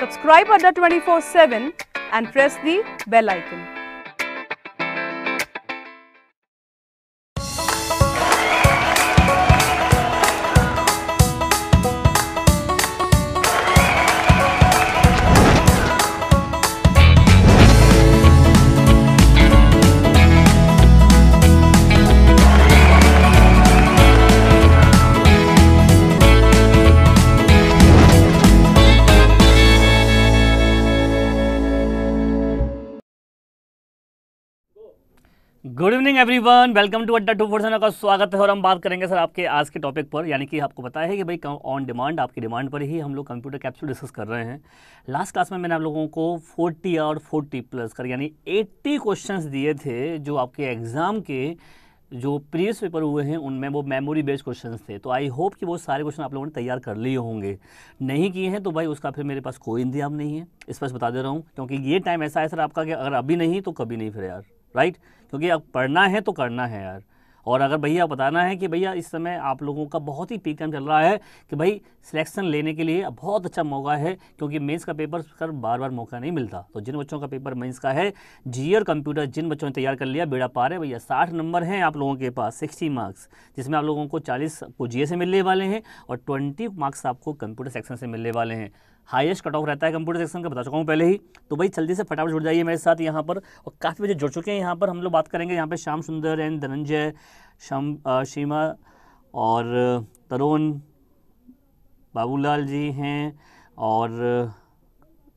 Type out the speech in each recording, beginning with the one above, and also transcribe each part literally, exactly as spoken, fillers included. Subscribe Adda twenty-four seven and press the bell icon. Good evening everyone, welcome to Adda two four seven का स्वागत है। और हम बात करेंगे सर आपके आज के टॉपिक पर, यानी कि आपको पता है कि भाई ऑन डिमांड, आपकी डिमांड पर ही हम लोग कंप्यूटर कैप्सूल डिस्कस कर रहे हैं। लास्ट क्लास में मैंने आप लोगों को चालीस और चालीस प्लस कर यानी अस्सी क्वेश्चंस दिए थे जो आपके एग्ज़ाम के जो प्रीवियस पेपर हुए हैं उनमें वो मेमोरी बेस्ड क्वेश्चंस थे। तो आई होप कि वो सारे क्वेश्चन आप लोगों ने तैयार कर लिए होंगे, नहीं किए हैं तो भाई उसका फिर मेरे पास कोई इंतजाम नहीं है, इस पर बता दे रहा हूँ, क्योंकि ये टाइम ऐसा है सर आपका कि अगर अभी नहीं तो कभी नहीं फिर यार, राइट right? क्योंकि अब पढ़ना है तो करना है यार। और अगर भैया बताना है कि भैया इस समय आप लोगों का बहुत ही पीक टाइम चल रहा है कि भाई सिलेक्शन लेने के लिए बहुत अच्छा मौका है, क्योंकि मेंस का पेपर कर बार बार मौका नहीं मिलता। तो जिन बच्चों का पेपर मेंस का है जीयर कंप्यूटर, जिन बच्चों ने तैयार कर लिया बेड़ा पार है भैया। साठ नंबर हैं आप लोगों के पास, सिक्सटी मार्क्स, जिसमें आप लोगों को चालीस को जी ए से मिलने वाले हैं और ट्वेंटी मार्क्स आपको कंप्यूटर सेक्शन से मिलने वाले हैं। हाईएस्ट कट ऑफ रहता है कंप्यूटर सेक्शन का, बता चुका हूँ पहले ही। तो भाई जल्दी से फटाफट जुड़ जाइए मेरे साथ यहाँ पर, और काफ़ी बजे जुड़ चुके हैं यहाँ पर। हम लोग बात करेंगे यहाँ पे श्याम सुंदर एंड धनंजय, श्याम सीमा और तरुण बाबूलाल जी हैं और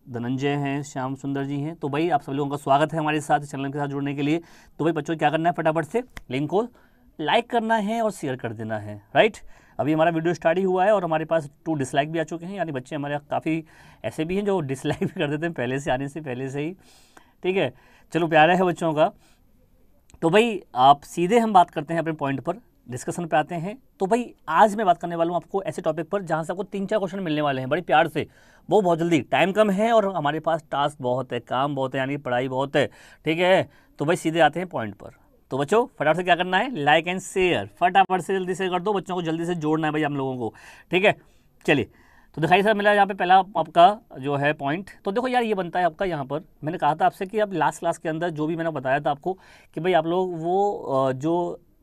धनंजय हैं, श्याम सुंदर जी हैं। तो भाई आप सब लोगों का स्वागत है हमारे साथ चैनल के साथ जुड़ने के लिए। तो भाई बच्चों क्या करना है, फटाफट से लिंक को लाइक करना है और शेयर कर देना है, राइट। अभी हमारा वीडियो स्टार्ट ही हुआ है और हमारे पास टू डिसलाइक भी आ चुके हैं, यानी बच्चे हमारे काफ़ी ऐसे भी हैं जो डिसलाइक भी कर देते हैं पहले से, आने से पहले से ही। ठीक है, चलो प्यारा है बच्चों का। तो भाई आप सीधे हम बात करते हैं अपने पॉइंट पर, डिस्कशन पे आते हैं। तो भाई आज मैं बात करने वाला हूँ आपको ऐसे टॉपिक पर जहाँ से आपको तीन चार क्वेश्चन मिलने वाले हैं बड़े प्यार से, वो बहुत जल्दी। टाइम कम है और हमारे पास टास्क बहुत है, काम बहुत है, यानी पढ़ाई बहुत है। ठीक है, तो भाई सीधे आते हैं पॉइंट पर। तो बच्चों फटाफट से क्या करना है, लाइक एंड शेयर फटाफट से जल्दी से कर दो, बच्चों को जल्दी से जोड़ना है भाई हम लोगों को। ठीक है, चलिए तो दिखाई सर मिला यहाँ पे पहला आपका जो है पॉइंट। तो देखो यार ये बनता है आपका यहाँ पर, मैंने कहा था आपसे कि आप लास्ट क्लास के अंदर जो भी मैंने बताया था आपको कि भाई आप लोग वो जो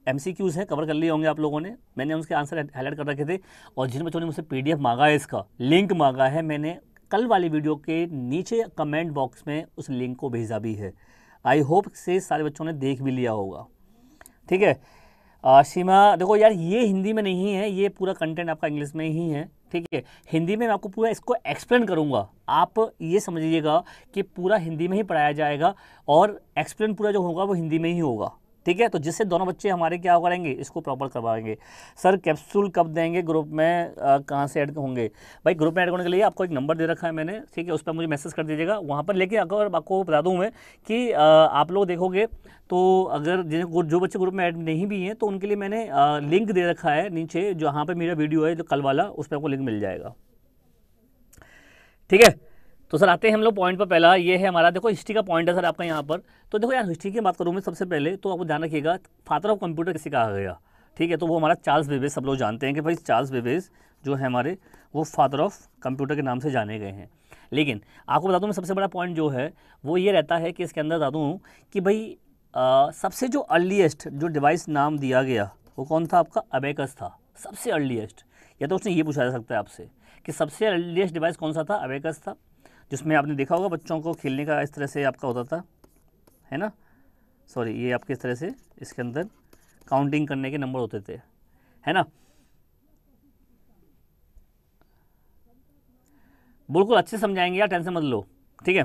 एम सी क्यूज़ हैं कवर कर लिए होंगे आप लोगों ने, मैंने उसके आंसर हाईलाइट कर रखे थे। और जिन बच्चों ने मुझसे पी डी एफ मांगा है, इसका लिंक मांगा है, मैंने कल वाली वीडियो के नीचे कमेंट बॉक्स में उस लिंक को भेजा भी है। आई होप से सारे बच्चों ने देख भी लिया होगा। ठीक है सीमा, देखो यार ये हिंदी में नहीं है, ये पूरा कंटेंट आपका इंग्लिश में ही है। ठीक है, हिंदी में मैं आपको पूरा इसको एक्सप्लेन करूँगा, आप ये समझिएगा कि पूरा हिंदी में ही पढ़ाया जाएगा और एक्सप्लेन पूरा जो होगा वो हिंदी में ही होगा। ठीक है, तो जिससे दोनों बच्चे हमारे क्या करेंगे, इसको प्रॉपर करवाएंगे। सर कैप्सूल कब देंगे, ग्रुप में कहाँ से ऐड होंगे? भाई ग्रुप में ऐड होने के लिए आपको एक नंबर दे रखा है मैंने, ठीक है, उस पर मुझे मैसेज कर दीजिएगा वहाँ पर। लेकिन अगर आपको बता दूँ मैं कि आ, आप लोग देखोगे तो अगर जो बच्चे ग्रुप में ऐड नहीं भी हैं तो उनके लिए मैंने आ, लिंक दे रखा है नीचे, जहाँ पर मेरा वीडियो है जो कल वाला, उस पर आपको लिंक मिल जाएगा। ठीक है, तो सर आते हैं हम लोग पॉइंट पर। पहला ये है हमारा, देखो हिस्ट्री का पॉइंट है सर आपका यहाँ पर। तो देखो यार हिस्ट्री की बात करूँ मैं सबसे पहले तो आपको ध्यान रखिएगा फादर ऑफ कंप्यूटर किसी का आ गया। ठीक है, तो वो हमारा चार्ल्स बेबेज, सब लोग जानते हैं कि भाई चार्ल्स बेबेज जो है हमारे वो फादर ऑफ कंप्यूटर के नाम से जाने गए हैं। लेकिन आपको बता दूँ मैं सबसे बड़ा पॉइंट जो है वो ये रहता है कि इसके अंदर बता दूँ कि भाई आ, सबसे जो अर्लीस्ट जो डिवाइस नाम दिया गया वो कौन था आपका, अबेकस था सबसे अर्लीस्ट। या तो उसने ये पूछा जा सकता है आपसे कि सबसे अर्लीस्ट डिवाइस कौन सा था, अबेकस था, जिसमें आपने देखा होगा बच्चों को खेलने का इस तरह से आपका होता था, है ना, सॉरी ये आपके इस तरह से इसके अंदर काउंटिंग करने के नंबर होते थे, है ना। बिल्कुल अच्छे समझाएंगे यार, टेंशन मत लो। ठीक है,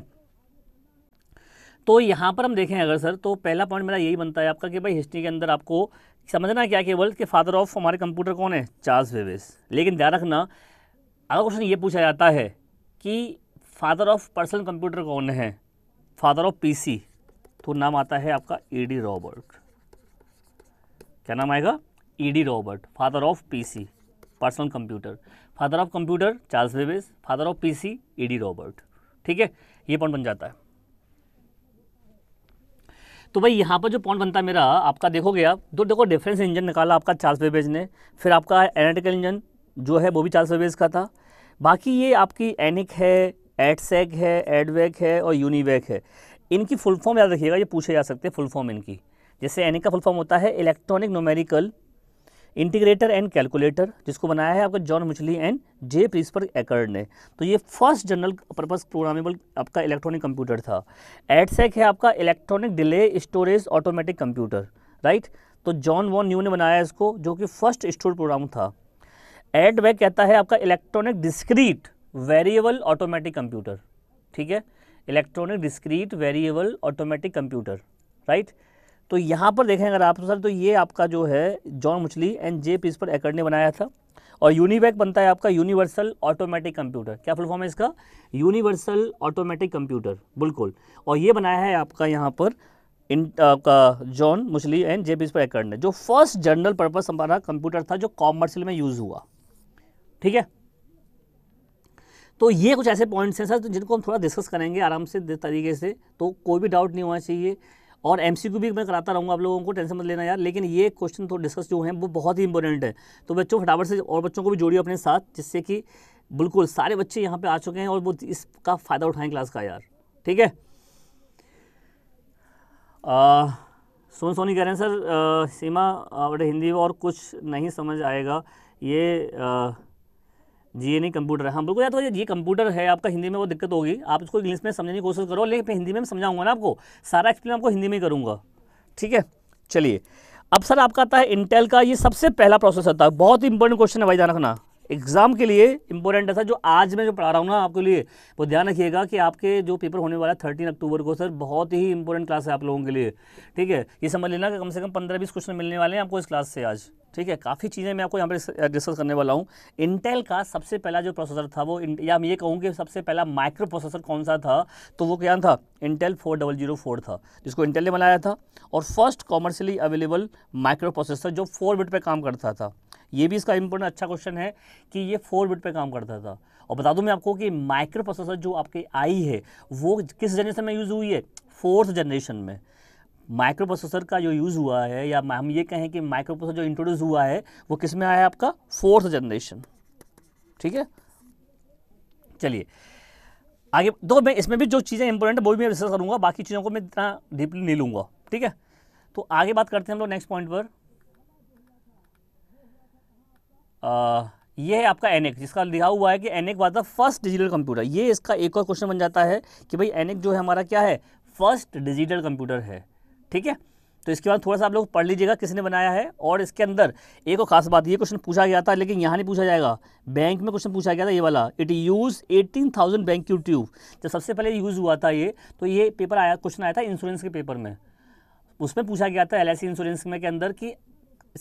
तो यहाँ पर हम देखें अगर सर, तो पहला पॉइंट मेरा यही बनता है आपका कि भाई हिस्ट्री के अंदर आपको समझना क्या केवल कि फादर ऑफ हमारे कंप्यूटर कौन है, चार्ल्स बेबेज। लेकिन ध्यान रखना अगर क्वेश्चन ये पूछा जाता है कि फादर ऑफ पर्सनल कंप्यूटर कौन है, फादर ऑफ पीसी, तो नाम आता है आपका ई डी रॉबर्ट। क्या नाम आएगा, E D Robert, father of PC personal computer. Father of computer Charles Babbage, father of PC E D Robert. ठीक है, ये पॉइंट बन जाता है। तो भाई यहाँ पर जो पॉइंट बनता है मेरा आपका, देखोगे आप तो देखो डिफरेंस इंजन निकाला आपका चार्ल्स बेबेज ने, फिर आपका एनालिटिकल इंजन जो है वो भी चार्ल्स बेबेज का था, बाकी ये आपकी एनिक है, एडसैक है, एडवैक है और यूनिवैक है। इनकी फुल फॉर्म याद रखिएगा, ये पूछे जा सकते हैं फुल फॉर्म इनकी। जैसे एनिक का फुल फॉर्म होता है electronic numerical integrator and calculator, जिसको बनाया है आपका John Mauchly and J Presper Eckert ने। तो ये फर्स्ट जनरल पर्पस प्रोग्रामेबल आपका इलेक्ट्रॉनिक कंप्यूटर था। एडसैक है आपका electronic delay storage automatic computer, right. तो जॉन वॉन न्यू ने बनाया इसको, जो कि फर्स्ट स्टोर प्रोग्राम था। एडवैक कहता है आपका electronic discrete variable automatic computer, ठीक है, electronic discrete variable automatic computer, right. तो यहाँ पर देखें अगर आप सर, तो ये आपका जो है John Mauchly and J Presper Eckert ने बनाया था। और यूनिवैक बनता है आपका यूनिवर्सल ऑटोमेटिक कंप्यूटर, क्या फुल फॉर्म है इसका, यूनिवर्सल ऑटोमेटिक कंप्यूटर, बिल्कुल। और ये बनाया है आपका यहाँ पर इन आपका John Mauchly and J Presper Eckert ने, जो फर्स्ट जनरल पर्पस हमारा कंप्यूटर था जो कॉमर्शियल में यूज़ हुआ, ठीक है। तो ये कुछ ऐसे पॉइंट्स हैं सर जिनको हम थोड़ा डिस्कस करेंगे आराम से तरीके से, तो कोई भी डाउट नहीं होना चाहिए। और एमसीक्यू भी मैं कराता रहूँगा आप लोगों को, टेंशन मत लेना यार। लेकिन ये क्वेश्चन थोड़ा डिस्कस जो हैं वो बहुत ही इंपॉर्टेंट है, तो बच्चों फटाफट से और बच्चों को भी जोड़िए अपने साथ, जिससे कि बिल्कुल सारे बच्चे यहाँ पे आ चुके हैं और वो इसका फ़ायदा उठाएं क्लास का यार, ठीक है। सोन सोनी कह रहे हैं सर आ, सीमा और हिंदी और कुछ नहीं समझ आएगा, ये आ, जी नहीं कंप्यूटर है, हाँ बिल्कुल यार। तो ये कंप्यूटर है आपका, हिंदी में वो दिक्कत होगी, आप इसको इंग्लिश में समझने की कोशिश करो, लेकिन मैं हिंदी में समझाऊंगा ना आपको, सारा एक्सप्लेन आपको हिंदी में करूंगा, ठीक है। चलिए अब सर आपका आता है इंटेल का, ये सबसे पहला प्रोसेसर था। बहुत इंपॉर्टेंट क्वेश्चन है भाई, ध्यान रखना, एग्जाम के लिए इंपॉर्टेंट है सर। जो आज मैं जो पढ़ा रहा हूँ ना आपके लिए, वो ध्यान रखिएगा कि आपके जो पेपर होने वाला है थर्टीन अक्टूबर को सर, बहुत ही इंपॉर्टेंट क्लास है आप लोगों के लिए, ठीक है। ये समझ लेना कि कम से कम पंद्रह बीस क्वेश्चन मिलने वाले हैं आपको इस क्लास से आज, ठीक है। काफ़ी चीज़ें मैं आपको यहाँ पर डिस्कस करने वाला हूँ। इंटेल का सबसे पहला जो प्रोसेसर था वो, या मैं ये कहूँ कि सबसे पहला माइक्रो प्रोसेसर कौन सा था, तो वो क्या था, Intel four double zero four था, जिसको इंटेल ने बनाया था। और first commercially available micro processor जो फोर बिट पर काम करता था, ये भी इसका इंपॉर्टेंट अच्छा क्वेश्चन है कि ये फोर बिट पर काम करता था। और बता दूँ मैं आपको कि माइक्रो प्रोसेसर जो आपके आई है वो किस जनरेशन में यूज़ हुई है, फोर्थ जनरेशन में माइक्रो प्रोसेसर का जो यूज़ हुआ है, या हम ये कहें कि माइक्रो प्रोसेसर जो इंट्रोड्यूस हुआ है वो किस में आया है आपका, फोर्थ जनरेशन, ठीक है। चलिए आगे, तो मैं इसमें भी जो चीज़ें इंपॉर्टेंट है वो भी मैं डिस्कस करूँगा, बाकी चीज़ों को मैं इतना डीपली नहीं लूँगा, ठीक है। तो आगे बात करते हैं हम लोग नेक्स्ट पॉइंट पर। आ, ये है आपका एनिक, जिसका लिखा हुआ है कि ENIAC was the first digital computer. ये इसका एक और क्वेश्चन बन जाता है कि भाई एनिक जो है हमारा क्या है, फर्स्ट डिजिटल कंप्यूटर है, ठीक है। तो इसके बाद थोड़ा सा आप लोग पढ़ लीजिएगा किसने बनाया है। और इसके अंदर एक और खास बात, ये क्वेश्चन पूछा गया था लेकिन यहाँ नहीं पूछा जाएगा, बैंक में क्वेश्चन पूछा गया था ये वाला, इट यूज अठारह हज़ार बैंक क्यू ट्यूब, जब सबसे पहले यूज़ हुआ था ये, तो ये पेपर आया, क्वेश्चन आया था इंश्योरेंस के पेपर में, उसमें पूछा गया था एल आई सी इंश्योरेंस में के अंदर कि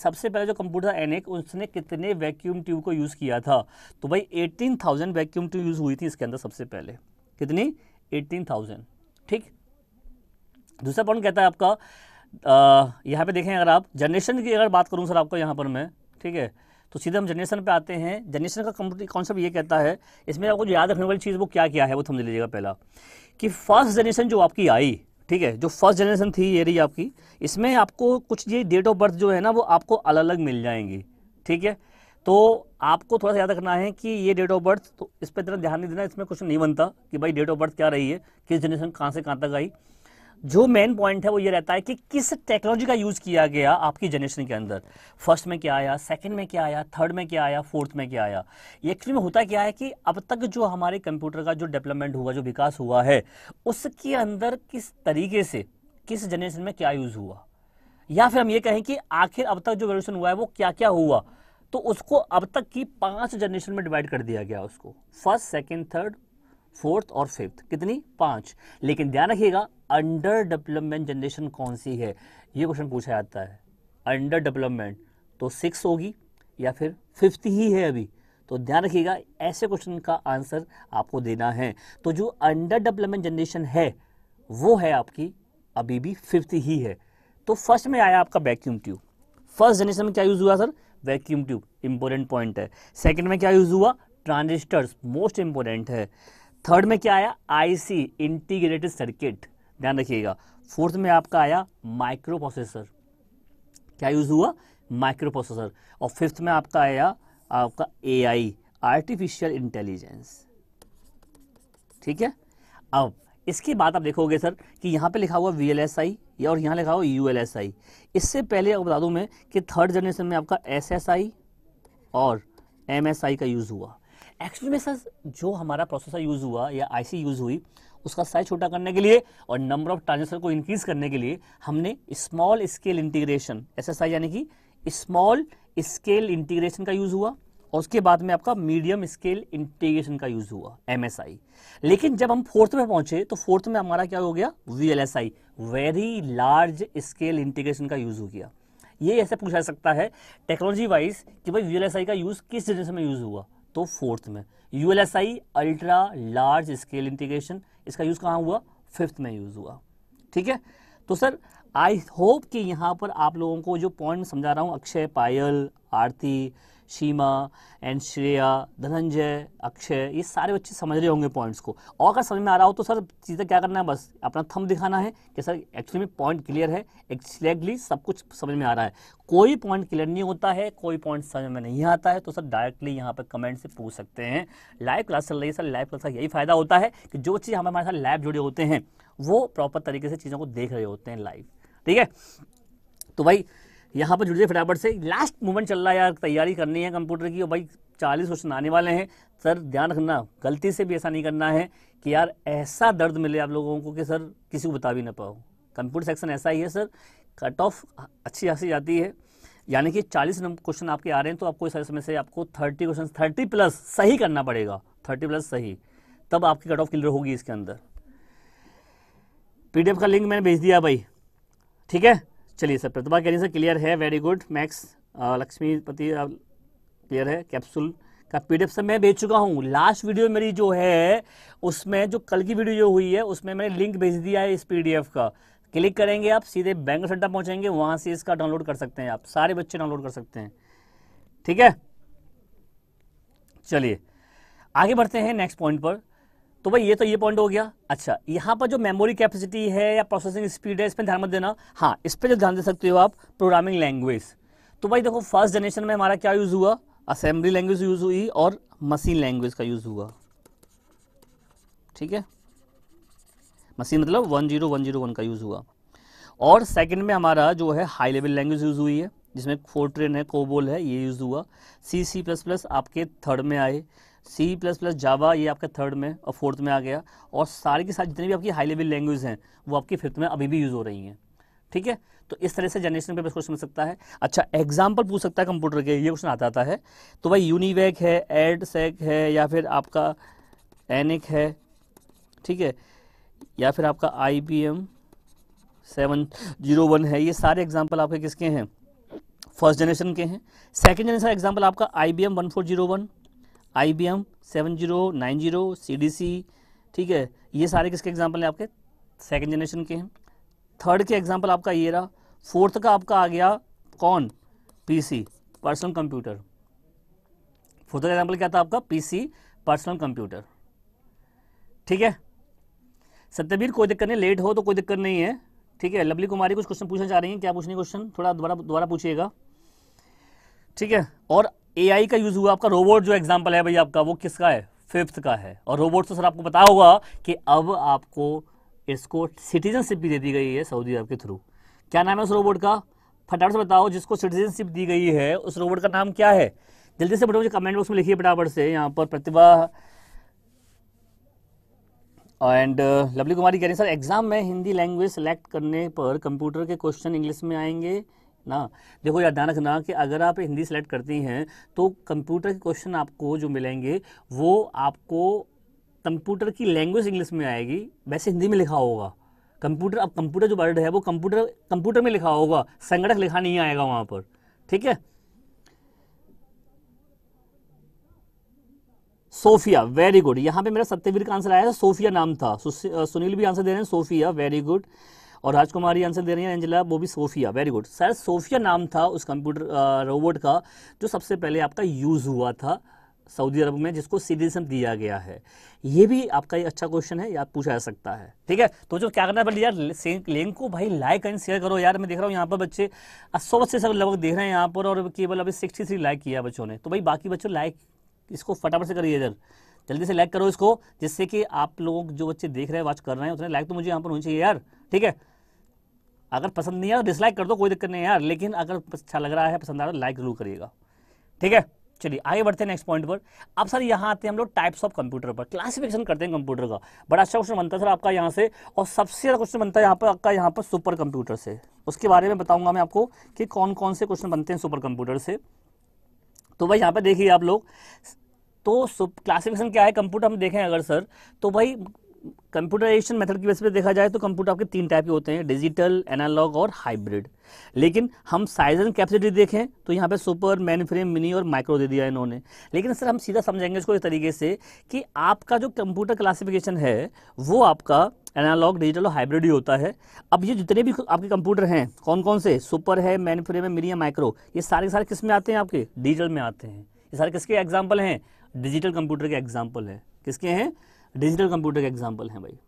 सबसे पहले जो कंप्यूटर एनिक उसने कितने वैक्यूम ट्यूब को यूज़ किया था। तो भाई eighteen thousand vacuum tube use हुई थी इसके अंदर सबसे पहले, कितनी, एटीन थाउजेंड, ठीक। दूसरा पॉइंट कहता है आपका आ, यहाँ पे देखें अगर आप जनरेशन की अगर बात करूँ सर आपको यहाँ पर मैं, ठीक है, तो सीधे हम जनरेशन पे आते हैं। जनरेशन का कॉन्सेप्ट ये कहता है, इसमें आपको जो याद रखने वाली चीज़ वो क्या क्या है वो समझ लीजिएगा पहला, कि फर्स्ट जनरेशन जो आपकी आई, ठीक है, जो फर्स्ट जनरेशन थी ये रही आपकी, इसमें आपको कुछ ये डेट ऑफ बर्थ जो है ना वो आपको अलग अलग मिल जाएंगी, ठीक है। तो आपको थोड़ा सा याद रखना है कि ये डेट ऑफ बर्थ, तो इस पर इतना ध्यान नहीं देना, इसमें कुछ नहीं बनता कि भाई डेट ऑफ बर्थ क्या रही है, किस जनरेशन कहाँ से कहाँ तक आई। जो मेन पॉइंट है वो ये रहता है कि किस टेक्नोलॉजी का यूज़ किया गया आपकी जनरेशन के अंदर, फर्स्ट में क्या आया, सेकंड में क्या आया, थर्ड में क्या आया, फोर्थ में क्या आया। ये एक्चुअली में होता क्या है कि अब तक जो हमारे कंप्यूटर का जो डेवलपमेंट हुआ, जो विकास हुआ है, उसके अंदर किस तरीके से किस जनरेशन में क्या यूज़ हुआ, या फिर हम ये कहें कि आखिर अब तक जो रेवोल्यूशन हुआ है वो क्या क्या हुआ। तो उसको अब तक की पाँच जनरेशन में डिवाइड कर दिया गया उसको, फर्स्ट, सेकेंड, थर्ड, फोर्थ और फिफ्थ, कितनी, पाँच। लेकिन ध्यान रखिएगा अंडर डेवलपमेंट जनरेशन कौन सी है, ये क्वेश्चन पूछा जाता है, अंडर डेवलपमेंट, तो सिक्स होगी या फिर फिफ्थ ही है अभी, तो ध्यान रखिएगा ऐसे क्वेश्चन का आंसर आपको देना है। तो जो अंडर डेवलपमेंट जनरेशन है वो है आपकी अभी भी फिफ्थ ही है। तो फर्स्ट में आया आपका वैक्यूम ट्यूब, फर्स्ट जनरेशन में क्या यूज़ हुआ sir, vacuum tube, important point है। सेकेंड में क्या यूज़ हुआ, ट्रांजिस्टर्स, मोस्ट इंपॉर्टेंट है। थर्ड में क्या आया, आईसी, इंटीग्रेटेड सर्किट, ध्यान रखिएगा। फोर्थ में आपका आया माइक्रो प्रोसेसर, क्या यूज़ हुआ, माइक्रो प्रोसेसर। और फिफ्थ में आपका आया आपका एआई, आर्टिफिशियल इंटेलिजेंस, ठीक है। अब इसके बाद आप देखोगे सर कि यहाँ पे लिखा हुआ वी एल एस आई और यहाँ लिखा हुआ यू एल एस आई। इससे पहले आपको बता दूँ मैं कि थर्ड जनरेशन में आपका एस एस आई और एम एस आई का यूज़ हुआ। एक्चुअली में सर जो हमारा प्रोसेसर यूज़ हुआ या आई सी यूज़ हुई उसका साइज छोटा करने के लिए और नंबर ऑफ ट्रांजिस्टर को इंक्रीज़ करने के लिए हमने small scale integration S S I यानी कि स्मॉल स्केल इंटीग्रेशन का यूज़ हुआ और उसके बाद में आपका मीडियम स्केल इंटीग्रेशन का यूज़ हुआ एमएसआई। लेकिन जब हम फोर्थ में पहुंचे तो फोर्थ में हमारा क्या हो गया VLSI very large scale integration का यूज़ हो गया। ये ऐसे पूछा जा सकता है टेक्नोलॉजी वाइज कि भाई वीएलएसआई का यूज़ किस जनरेशन में यूज़ हुआ तो फोर्थ में। ULSI ultra large scale integration इसका यूज़ कहाँ हुआ फिफ्थ में यूज़ हुआ। ठीक है तो सर आई होप कि यहाँ पर आप लोगों को जो पॉइंट समझा रहा हूँ अक्षय पायल आरती शीमा एंड श्रेया धनंजय अक्षय ये सारे बच्चे समझ रहे होंगे पॉइंट्स को। और अगर समझ में आ रहा हो तो सर चीज़ें क्या करना है बस अपना थंब दिखाना है कि सर एक्चुअली में पॉइंट क्लियर है एक्जैक्टली सब कुछ समझ में आ रहा है। कोई पॉइंट क्लियर नहीं होता है कोई पॉइंट समझ में नहीं आता है तो सर डायरेक्टली यहाँ पर कमेंट से पूछ सकते हैं। लाइव क्लास चल रही है सर लाइव क्लास का यही फ़ायदा होता है कि जो चीज़ हम हमारे साथ लाइव जुड़े होते हैं वो प्रॉपर तरीके से चीज़ों को देख रहे होते हैं लाइव। ठीक है तो भाई यहाँ पर जुड़िए फटाफट से। लास्ट मोमेंट चल रहा है यार तैयारी करनी है कंप्यूटर की और भाई चालीस क्वेश्चन आने वाले हैं। सर ध्यान रखना गलती से भी ऐसा नहीं करना है कि यार ऐसा दर्द मिले आप लोगों को कि सर किसी को बता भी ना पाओ। कंप्यूटर सेक्शन ऐसा ही है सर कट ऑफ अच्छी खासी जाती है यानी कि चालीस क्वेश्चन आपके आ रहे हैं तो आपको इस समय से आपको थर्टी क्वेश्चन थर्टी प्लस सही करना पड़ेगा थर्टी प्लस सही तब आपकी कट ऑफ क्लियर होगी। इसके अंदर पी डी एफ का लिंक मैंने भेज दिया भाई। ठीक है चलिए सर प्रतिभा कह रही सर क्लियर है very good. Max Lakshmipati clear है। कैप्सूल का पीडीएफ सर मैं भेज चुका हूँ। लास्ट वीडियो मेरी जो है उसमें जो कल की वीडियो जो हुई है उसमें मैंने लिंक भेज दिया है इस पीडीएफ का। क्लिक करेंगे आप सीधे बैंक सेंटर पहुँचेंगे वहाँ से इसका डाउनलोड कर सकते हैं आप सारे बच्चे डाउनलोड कर सकते हैं। ठीक है चलिए आगे बढ़ते हैं नेक्स्ट पॉइंट पर। तो भाई ये तो ये पॉइंट हो गया। अच्छा यहाँ पर जो मेमोरी कैपेसिटी है या प्रोसेसिंग स्पीड है इस पर ध्यान मत देना। हाँ इस पर जो ध्यान दे सकते हो आप प्रोग्रामिंग लैंग्वेज। तो भाई देखो फर्स्ट जनरेशन में हमारा क्या यूज़ हुआ असेंबली लैंग्वेज यूज़ हुई और मशीन लैंग्वेज का यूज़ हुआ। ठीक है मशीन मतलब one zero one zero one का यूज़ हुआ। और सेकेंड में हमारा जो है हाई लेवल लैंग्वेज यूज़ हुई है जिसमें फोर्ट्रेन है कोबोल है ये यूज़ हुआ। सी सी प्लस प्लस आपके थर्ड में आए सी प्लस प्लस जावा ये आपके थर्ड में और फोर्थ में आ गया और सारे के साथ जितनी भी आपकी हाई लेवल लैंग्वेज हैं वो आपकी फिफ्थ में अभी भी यूज़ हो रही हैं। ठीक है तो इस तरह से जनरेशन पे बेस क्वेश्चन मिल सकता है। अच्छा एग्जाम्पल पूछ सकता है कंप्यूटर के ये क्वेश्चन आता आता है तो भाई यूनिवैक है एडसैक है या फिर आपका एनिक है। ठीक है या फिर आपका I B M seven zero one है ये सारे एग्जाम्पल आपके किसके हैं फर्स्ट जनरेशन के हैं। सेकेंड जनरेशन एग्जाम्पल आपका I B M one four zero one I B M seven zero nine zero C D C. ठीक है ये सारे किसके एग्जाम्पल हैं आपके सेकंड जनरेशन के हैं। थर्ड के एग्जाम्पल आपका ये रहा। फोर्थ का आपका आ गया कौन पीसी पर्सनल कंप्यूटर। फोर्थ का एग्जाम्पल क्या था आपका पीसी पर्सनल कंप्यूटर। ठीक है सत्यवीर कोई दिक्कत नहीं लेट हो तो कोई दिक्कत नहीं है। ठीक है लवली कुमारी कुछ क्वेश्चन पूछना चाह रही हैं क्या पूछनी क्वेश्चन थोड़ा दोबारा दोबारा पूछिएगा। ठीक है और एआई का यूज़ हुआ आपका रोबोट जो एग्जांपल है भाई आपका वो किसका है फिफ्थ का है। और रोबोट तो सर आपको पता होगा कि अब आपको इसको सिटीजनशिप भी दे दी गई है सऊदी अरब के थ्रू। क्या नाम है उस रोबोट का फटाफट से बताओ जिसको सिटीजनशिप दी गई है उस रोबोट का नाम क्या है जल्दी से बताओ मुझे कमेंट बॉक्स में लिखिए फटाफट से। यहाँ पर प्रतिभा एंड लवली कुमारी कह रही सर एग्जाम में हिंदी लैंग्वेज सेलेक्ट करने पर कंप्यूटर के क्वेश्चन इंग्लिश में आएंगे ना। देखो यार ध्यान रखना कि अगर आप हिंदी सेलेक्ट करती हैं तो कंप्यूटर के क्वेश्चन आपको जो मिलेंगे वो आपको कंप्यूटर की लैंग्वेज इंग्लिश में आएगी वैसे हिंदी में लिखा होगा कंप्यूटर। अब कंप्यूटर जो वर्ड है वो कंप्यूटर कंप्यूटर में लिखा होगा संगणक लिखा नहीं आएगा वहाँ पर। ठीक है सोफिया वेरी गुड। यहाँ पे मेरा सत्यवीर का आंसर आया था सोफिया नाम था। सुनील भी आंसर दे रहे हैं सोफिया वेरी गुड और राजकुमारी आंसर दे रही हैं एंजेला वो भी Sophia very good. Sir Sophia नाम था उस कंप्यूटर रोबोट का जो सबसे पहले आपका यूज़ हुआ था सऊदी अरब में जिसको सिटीजनशिप दिया गया है। ये भी आपका एक अच्छा क्वेश्चन है या पूछा जा सकता है। ठीक है तो जो क्या करना है यार लिंक को भाई लाइक एंड शेयर करो यार। मैं देख रहा हूँ यहाँ पर बच्चे सौ बच्चे सब लगभग देख रहे हैं यहाँ पर और केवल अभी सिक्सटी थ्री लाइक किया बच्चों ने। तो भाई बाकी बच्चों लाइक इसको फटाफट से करिए इधर जल्दी से लाइक करो इसको, जिससे कि आप लोग जो बच्चे देख रहे हैं वॉच कर रहे हैं उतने लाइक तो मुझे यहाँ पर होनी चाहिए यार, ठीक है। अगर पसंद नहीं आया तो डिसलाइक कर दो, कोई दिक्कत नहीं है यार, लेकिन अगर अच्छा लग रहा है, पसंद आ रहा है, लाइक जरूर करिएगा, ठीक है। चलिए आगे बढ़ते हैं नेक्स्ट पॉइंट पर। अब सर यहाँ आते हैं हम लोग टाइप्स ऑफ कंप्यूटर पर, क्लासिफिकेशन करते हैं कंप्यूटर का। बड़ा अच्छा क्वेश्चन बनता है सर आपका यहाँ से, और सबसे ज़्यादा क्वेश्चन बनता है यहाँ पर आपका यहाँ पर सुपर कंप्यूटर से। उसके बारे में बताऊँगा मैं आपको कि कौन कौन से क्वेश्चन बनते हैं सुपर कंप्यूटर से। तो भाई यहाँ पर देखिए आप लोग, तो क्लासिफिकेशन क्या है कंप्यूटर हम देखें अगर सर, तो भाई कंप्यूटराइजेशन मेथड की बेस पे देखा जाए तो कंप्यूटर आपके तीन टाइप के होते हैं, डिजिटल, एनालॉग और हाइब्रिड। लेकिन हम साइज एंड कैपेसिटी देखें तो यहाँ पे सुपर, मेन फ्रेम, मिनी और माइक्रो दे दिया है इन्होंने। लेकिन सर हम सीधा समझेंगे इसको इस तरीके से कि आपका जो कंप्यूटर क्लासिफिकेशन है वो आपका एनालॉग, डिजिटल और हाइब्रिड ही होता है। अब ये जितने भी आपके कंप्यूटर हैं कौन कौन से, सुपर है, मेन फ्रेम है, मिनी है, माइक्रो, ये सारे सारे किस में आते हैं आपके, डिजिटल में आते हैं। ये सारे किसके एग्जाम्पल हैं, डिजिटल कंप्यूटर के एग्जाम्पल हैं। किसके हैं, डिजिटल कंप्यूटर के एग्जाम्पल हैं भाई,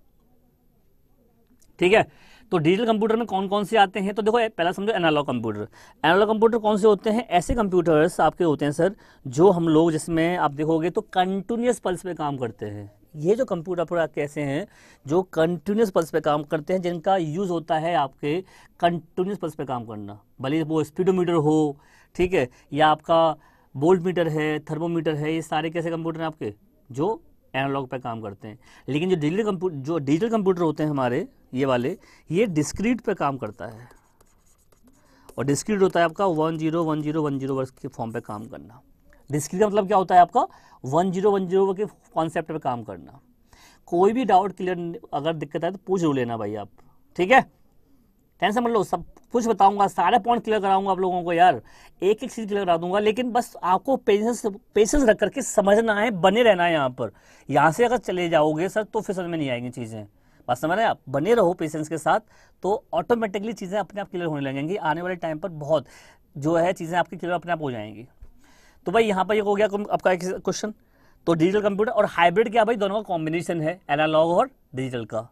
ठीक है। तो डिजिटल कंप्यूटर में कौन कौन से आते हैं, तो देखो पहला समझो एनालॉग कंप्यूटर। एनालॉग कंप्यूटर कौन से होते हैं, ऐसे कंप्यूटर्स आपके होते हैं सर जो हम लोग, जिसमें आप देखोगे तो कंटिन्यूस पल्स पे काम करते हैं। ये जो कंप्यूटर पर कैसे हैं जो कंटिन्यूस पल्स पे काम करते हैं, जिनका यूज़ होता है आपके कंटिन्यूस पल्स पे काम करना, भले वो स्पीडोमीटर हो, ठीक है, या आपका वोल्ट मीटर है, थर्मोमीटर है, ये सारे कैसे कंप्यूटर हैं आपके जो एनालॉग पे काम करते हैं। लेकिन जो डिजिटल कंप्यूटर जो डिजिटल कंप्यूटर होते हैं हमारे ये वाले, ये डिस्क्रीट पे काम करता है, और डिस्क्रीट होता है आपका one zero one zero one zero वर्ष के फॉर्म पे काम करना। डिस्क्रीट का मतलब क्या होता है आपका, वन जीरो वन जीरो के कॉन्सेप्ट पे काम करना। कोई भी डाउट क्लियर अगर दिक्कत आए तो पूछ जरूर लेना भाई आप, ठीक है, टेंशन मत लो, सब कुछ बताऊंगा, सारे पॉइंट क्लियर कराऊंगा आप लोगों को यार, एक एक चीज़ क्लियर करा दूंगा। लेकिन बस आपको पेशेंस पेशेंस रख करके समझना है, बने रहना है यहाँ पर। यहाँ से अगर चले जाओगे सर तो फिर समझ में नहीं आएंगी चीज़ें, बस समझ रहे हैं आप, बने रहो पेशेंस के साथ तो ऑटोमेटिकली चीज़ें अपने आप क्लियर होने लगेंगी। आने वाले टाइम पर बहुत जो है चीज़ें आपकी क्लियर अपने आप हो जाएंगी। तो भाई यहाँ पर ये हो गया आपका एक क्वेश्चन। तो डिजिटल कंप्यूटर और हाइब्रिड क्या भाई, दोनों का कॉम्बिनेशन है, एनालॉग और डिजिटल का,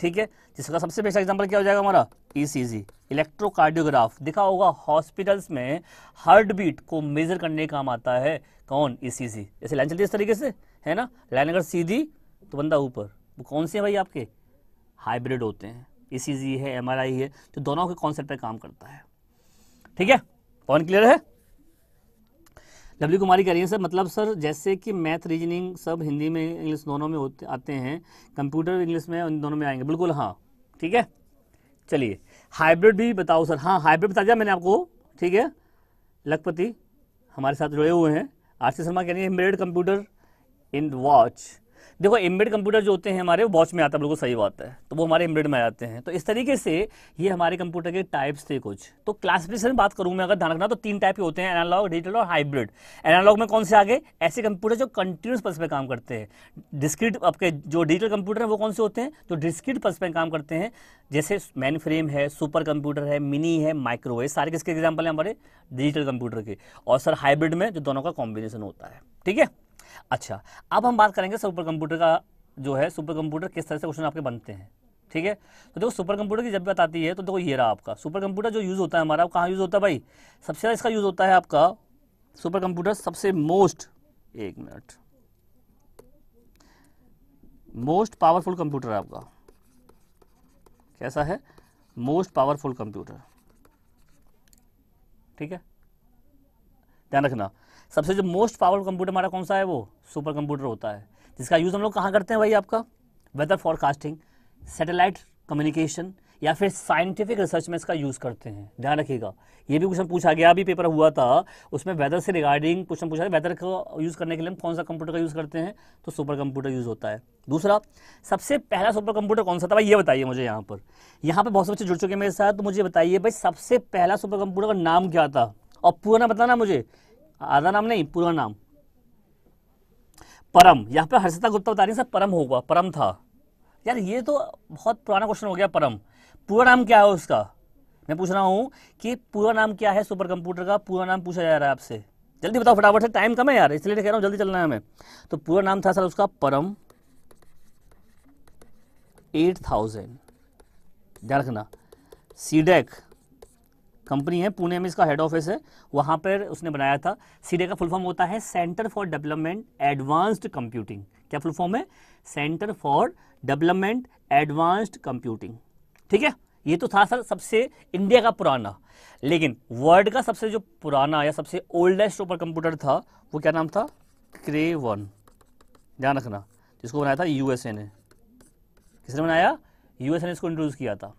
ठीक है। जिसका सबसे बेस्ट एग्जांपल क्या हो जाएगा हमारा, ईसीजी, इलेक्ट्रोकार्डियोग्राफ। दिखा होगा हॉस्पिटल्स में हार्ट बीट को मेजर करने का काम आता है कौन, ईसीजी। जैसे लाइन चलती है इस तरीके से है ना, लाइन अगर सीधी तो बंदा ऊपर, वो कौन से है भाई आपके, हाइब्रिड होते हैं। ईसीजी है, एमआरआई है, तो दोनों के कॉन्सेप्ट पर काम करता है, ठीक है। पॉइंट क्लियर है। डब्ल्यू कुमारी कह रही है सर मतलब सर जैसे कि मैथ, रीजनिंग सब हिंदी में, इंग्लिश दोनों में होते आते हैं, कंप्यूटर इंग्लिश में उन दोनों में आएंगे, बिल्कुल हाँ, ठीक है। चलिए हाइब्रिड भी बताओ सर, हाँ हाइब्रिड बता दिया मैंने आपको, ठीक है। लखपति हमारे साथ जुड़े हुए हैं। आरसी शर्मा कह रही है एम्बेडेड कंप्यूटर इन वॉच। देखो एम्बेड कंप्यूटर जो होते हैं हमारे वॉच में आता है, बिल्कुल सही बात है, तो वो हमारे एम्बेड में आ जाते हैं। तो इस तरीके से ये हमारे कंप्यूटर के टाइप्स थे कुछ। तो क्लासिफिकेशन बात करूँ मैं अगर ध्यान रखना, तो तीन टाइप के होते हैं, एनालॉग, डिजिटल और हाइब्रिड। एनालॉग में कौन से आगे, ऐसे कंप्यूटर जो कंटिन्यूस पल्स पे काम करते हैं। डिस्क्रीट आपके जो डिजिटल कंप्यूटर हैं वो कौन से होते हैं, जो डिस्क्रीट पल्स पे काम करते हैं, जैसे मेन फ्रेम है, सुपर कंप्यूटर है, मिनी है, माइक्रो है, सारे किसके एग्जाम्पल हैं हमारे, डिजिटल कंप्यूटर के। और सर हाइब्रिड में जो दोनों का कॉम्बिनेशन होता है, ठीक है। अच्छा अब हम बात करेंगे सुपर कंप्यूटर का, जो है सुपर कंप्यूटर किस तरह से क्वेश्चन आपके बनते हैं, ठीक है। तो देखो सुपर कंप्यूटर की जब बात आती है तो देखो ये रहा आपका सुपर कंप्यूटर जो यूज़ होता है हमारा, वो कहाँ यूज़ होता है भाई, सबसे ज़्यादा इसका यूज़ होता है आपका सुपर कंप्यूटर सबसे मोस्ट एक मिनट मोस्ट पावरफुल कंप्यूटर आपका कैसा है, मोस्ट पावरफुल कंप्यूटर, ठीक है, ध्यान रखना। सबसे जो मोस्ट पावरफुल कंप्यूटर हमारा कौन सा है, वो सुपर कंप्यूटर होता है, जिसका यूज़ हम लोग कहाँ करते हैं भाई आपका, वेदर फॉरकास्टिंग, सैटेलाइट कम्युनिकेशन या फिर साइंटिफिक रिसर्च में इसका यूज़ करते हैं। ध्यान रखिएगा, ये भी क्वेश्चन पूछा गया, अभी पेपर हुआ था उसमें वेदर से रिगार्डिंग क्वेश्चन पूछा, वेदर को यूज़ करने के लिए हम कौन सा कंप्यूटर का यूज़ करते हैं, तो सुपर कंप्यूटर यूज़ होता है। दूसरा सबसे पहला सुपर कंप्यूटर कौन सा था भाई, ये बताइए मुझे। यहाँ पर यहाँ पर बहुत से बच्चे जुड़ चुके हैं मेरे साथ, तो मुझे बताइए भाई सबसे पहला सुपर कंप्यूटर का नाम क्या था, और पूरा बताना मुझे, आधा नाम नहीं पूरा नाम। परम, यहाँ पे हर्षिता गुप्ता बता रही है सर परम होगा, परम था यार, ये तो बहुत पुराना क्वेश्चन हो गया। परम पूरा नाम क्या है उसका, मैं पूछ रहा हूँ कि पूरा नाम क्या है सुपर कंप्यूटर का, पूरा नाम पूछा जा रहा है आपसे, जल्दी बताओ फटाफट से, टाइम कम है यार इसलिए कह रहा हूँ, जल्दी चलना है हमें। तो पूरा नाम था सर उसका परम एट थाउजेंड, ध्यान रखना। सीडेक कंपनी है, पुणे में इसका हेड ऑफिस है, वहाँ पर उसने बनाया था। सीडे का फुल फॉर्म होता है centre for development advanced computing. क्या फुल फॉर्म है? Centre for development advanced computing. ठीक है, ये तो था सर सबसे इंडिया का पुराना, लेकिन वर्ल्ड का सबसे जो पुराना या सबसे ओल्डेस्ट सुपर कंप्यूटर था वो क्या नाम था? Cray one. ध्यान रखना, जिसको बनाया था यूएसए ने। किसने बनाया? यूएसए ने इसको इंट्रोड्यूस किया था,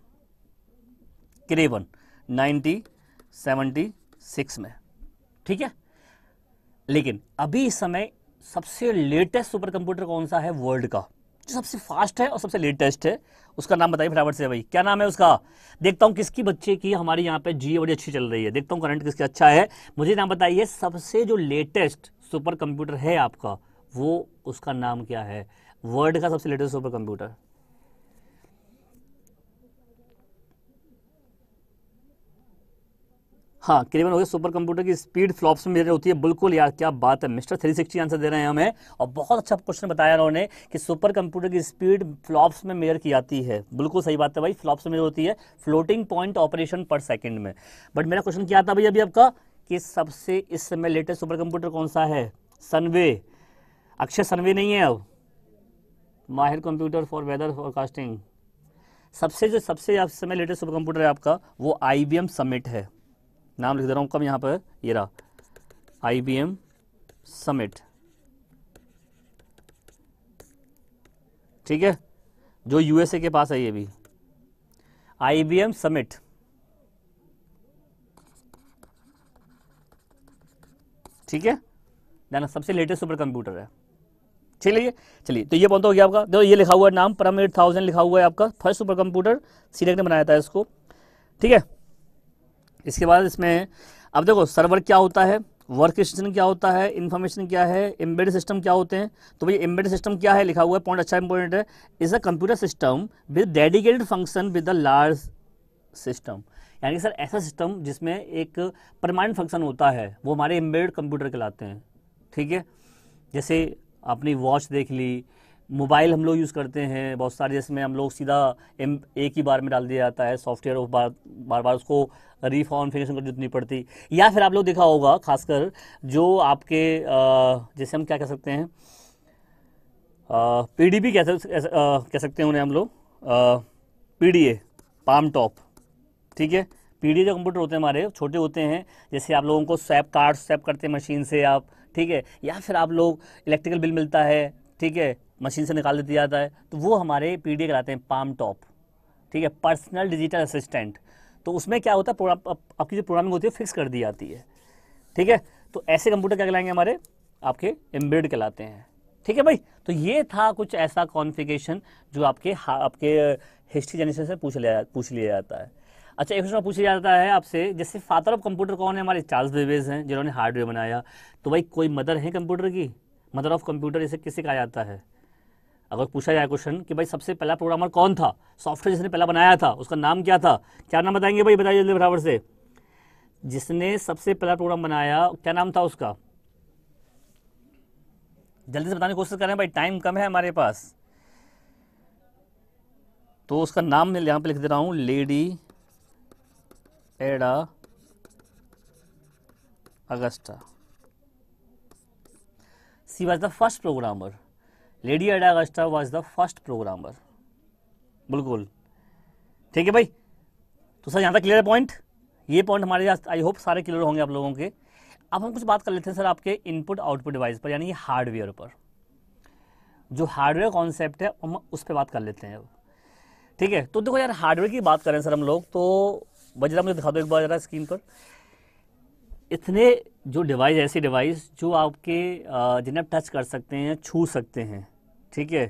Cray one nineteen seventy six में। ठीक है, लेकिन अभी इस समय सबसे लेटेस्ट सुपर कंप्यूटर कौन सा है वर्ल्ड का, जो सबसे फास्ट है और सबसे लेटेस्ट है? उसका नाम बताइए फटाफट से भाई, क्या नाम है उसका? देखता हूँ किसकी बच्चे की हमारे यहाँ पे जी बड़ी अच्छी चल रही है, देखता हूँ करंट किसका अच्छा है। मुझे नाम बताइए सबसे जो लेटेस्ट सुपर कंप्यूटर है आपका, वो उसका नाम क्या है? वर्ल्ड का सबसे लेटेस्ट सुपर कंप्यूटर हाँ करीबन हो गया। सुपर कंप्यूटर की स्पीड फ्लॉप्स में मेजर होती है। बिल्कुल यार, क्या बात है, मिस्टर थ्री सिक्सटी आंसर दे रहे हैं हमें। और बहुत अच्छा क्वेश्चन बताया उन्होंने कि सुपर कंप्यूटर की स्पीड फ्लॉप्स में मेजर की जाती है। बिल्कुल सही बात है भाई, फ्लॉप्स में मेजर होती है, floating point operation per second में। बट मेरा क्वेश्चन क्या था भाई अभी आपका, कि सबसे इस समय लेटेस्ट सुपर कंप्यूटर कौन सा है? सनवे, अक्षय सनवे नहीं है अब, माहिर कंप्यूटर फॉर वेदर फॉरकास्टिंग। सबसे जो सबसे इस समय लेटेस्ट सुपर कंप्यूटर है आपका, वो आई बी एम समिट है। नाम लिख दे रहा हूँ कब यहाँ पर, ये रहा आई बी एम समिट। ठीक है, जो यूएसए के पास है, ये भी आई बी एम समिट। ठीक है, जाना सबसे लेटेस्ट सुपर कंप्यूटर है। चलिए चलिए तो ये बहुत हो गया आपका। देखो ये लिखा हुआ है नाम, परम एट थाउजेंड लिखा हुआ है आपका फर्स्ट सुपर कंप्यूटर, सीडीएक ने बनाया था इसको। ठीक है, इसके बाद इसमें अब देखो सर्वर क्या होता है, वर्क स्टेशन क्या होता है, इन्फॉर्मेशन क्या है, एम्बेडेड सिस्टम क्या होते हैं। तो भाई एम्बेडेड सिस्टम क्या है लिखा हुआ है, पॉइंट अच्छा इंपॉर्टेंट है। Is a computer system with dedicated function with a large system. यानी कि सर ऐसा सिस्टम जिसमें एक परमानेंट फंक्शन होता है, वो हमारे एम्बेडेड कंप्यूटर कहलाते हैं। ठीक है, जैसे अपनी वॉच देख ली, मोबाइल हम लोग यूज़ करते हैं बहुत सारे, जिसमें हम लोग सीधा एम एक ही बार में डाल दिया जाता है सॉफ्टवेयर, और बार बार बार उसको रिकॉन्फ़िगरेशन करनी नहीं पड़ती। या फिर आप लोग देखा होगा खासकर जो आपके जैसे हम क्या कह सकते हैं, पी डी बी कह सकते हैं उन्हें हम लोग, P D A palmtop. ठीक है, पी डी ए जो कंप्यूटर होते हैं हमारे, छोटे होते हैं, जैसे आप लोगों को स्वैप कार्ड स्वैप करते हैं मशीन से आप। ठीक है, या फिर आप लोग इलेक्ट्रिकल बिल मिलता है, ठीक है, मशीन से निकाल देती जाता है, तो वो हमारे पी डी ए कराते हैं पाम टॉप। ठीक है, पर्सनल डिजिटल असिस्टेंट। तो उसमें क्या होता है, आपकी जो प्रोग्रामिंग होती है फिक्स कर दी जाती है। ठीक है, तो ऐसे कंप्यूटर क्या कहलाएंगे हमारे, आपके एम्बेड कहलाते हैं। ठीक है भाई, तो ये था कुछ ऐसा कॉन्फ़िगरेशन जो आपके आपके हिस्ट्री जनरेशन से पूछ लिया पूछ लिया जाता है। अच्छा, एक क्वेश्चन पूछ लिया जाता है आपसे, जैसे फादर ऑफ कंप्यूटर कौन है? हमारे चार्ल्स बेबेज हैं, जिन्होंने हार्डवेयर बनाया। तो भाई कोई मदर है कंप्यूटर की, मदर ऑफ कंप्यूटर इसे किसे कहा जाता है? अगर पूछा जाए क्वेश्चन कि भाई सबसे पहला प्रोग्रामर कौन था, सॉफ्टवेयर जिसने पहला बनाया था, उसका नाम क्या था? क्या नाम बताएंगे भाई, बताइए जल्दी बराबर से। जिसने सबसे पहला प्रोग्राम बनाया, क्या नाम था उसका? जल्दी से बताने की कोशिश कर रहे हैं भाई, टाइम कम है हमारे पास। तो उसका नाम मैं यहाँ पे लिख दे रहा हूँ, lady Ada Augusta. She was the first programmer, lady Ada Augusta was the first programmer. बिल्कुल ठीक है भाई, तो सर यहाँ तक क्लियर है पॉइंट, ये पॉइंट हमारे आई होप सारे क्लियर होंगे आप लोगों के। अब हम कुछ बात कर लेते हैं सर आपके इनपुट आउटपुट डिवाइस पर, यानी हार्डवेयर पर। जो हार्डवेयर कॉन्सेप्ट है हम उस पर बात कर लेते हैं अब। ठीक है, तो देखो यार हार्डवेयर की बात करें सर हम लोग, तो बजरा मुझे दिखा दो एक बार जरा स्क्रीन पर। इतने जो डिवाइस, ऐसे डिवाइस जो आपके जिन्हें आप टच कर सकते हैं, छू सकते हैं, ठीक है,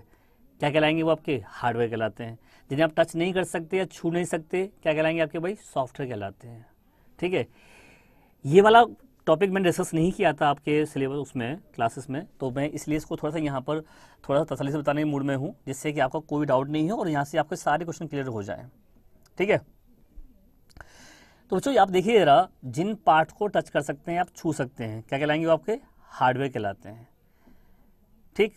क्या कहलाएंगे वो? आपके हार्डवेयर कहलाते हैं। जिन्हें आप टच नहीं कर सकते या छू नहीं सकते, क्या कहलाएंगे आपके भाई? सॉफ्टवेयर कहलाते हैं। ठीक है, ये वाला टॉपिक मैंने डिस्कस नहीं किया था आपके सिलेबस उसमें, क्लासेस में, तो मैं इसलिए इसको थोड़ा सा यहाँ पर थोड़ा सा तसल्ली से बताने के मूड में हूँ, जिससे कि आपका कोई डाउट नहीं हो और यहाँ से आपके सारे क्वेश्चन क्लियर हो जाएँ। ठीक है, तो बच्चों आप देखिए जरा, जिन पार्ट को टच कर सकते हैं, आप छू सकते हैं, क्या कहलाएंगे वो? आपके हार्डवेयर कहलाते हैं। ठीक,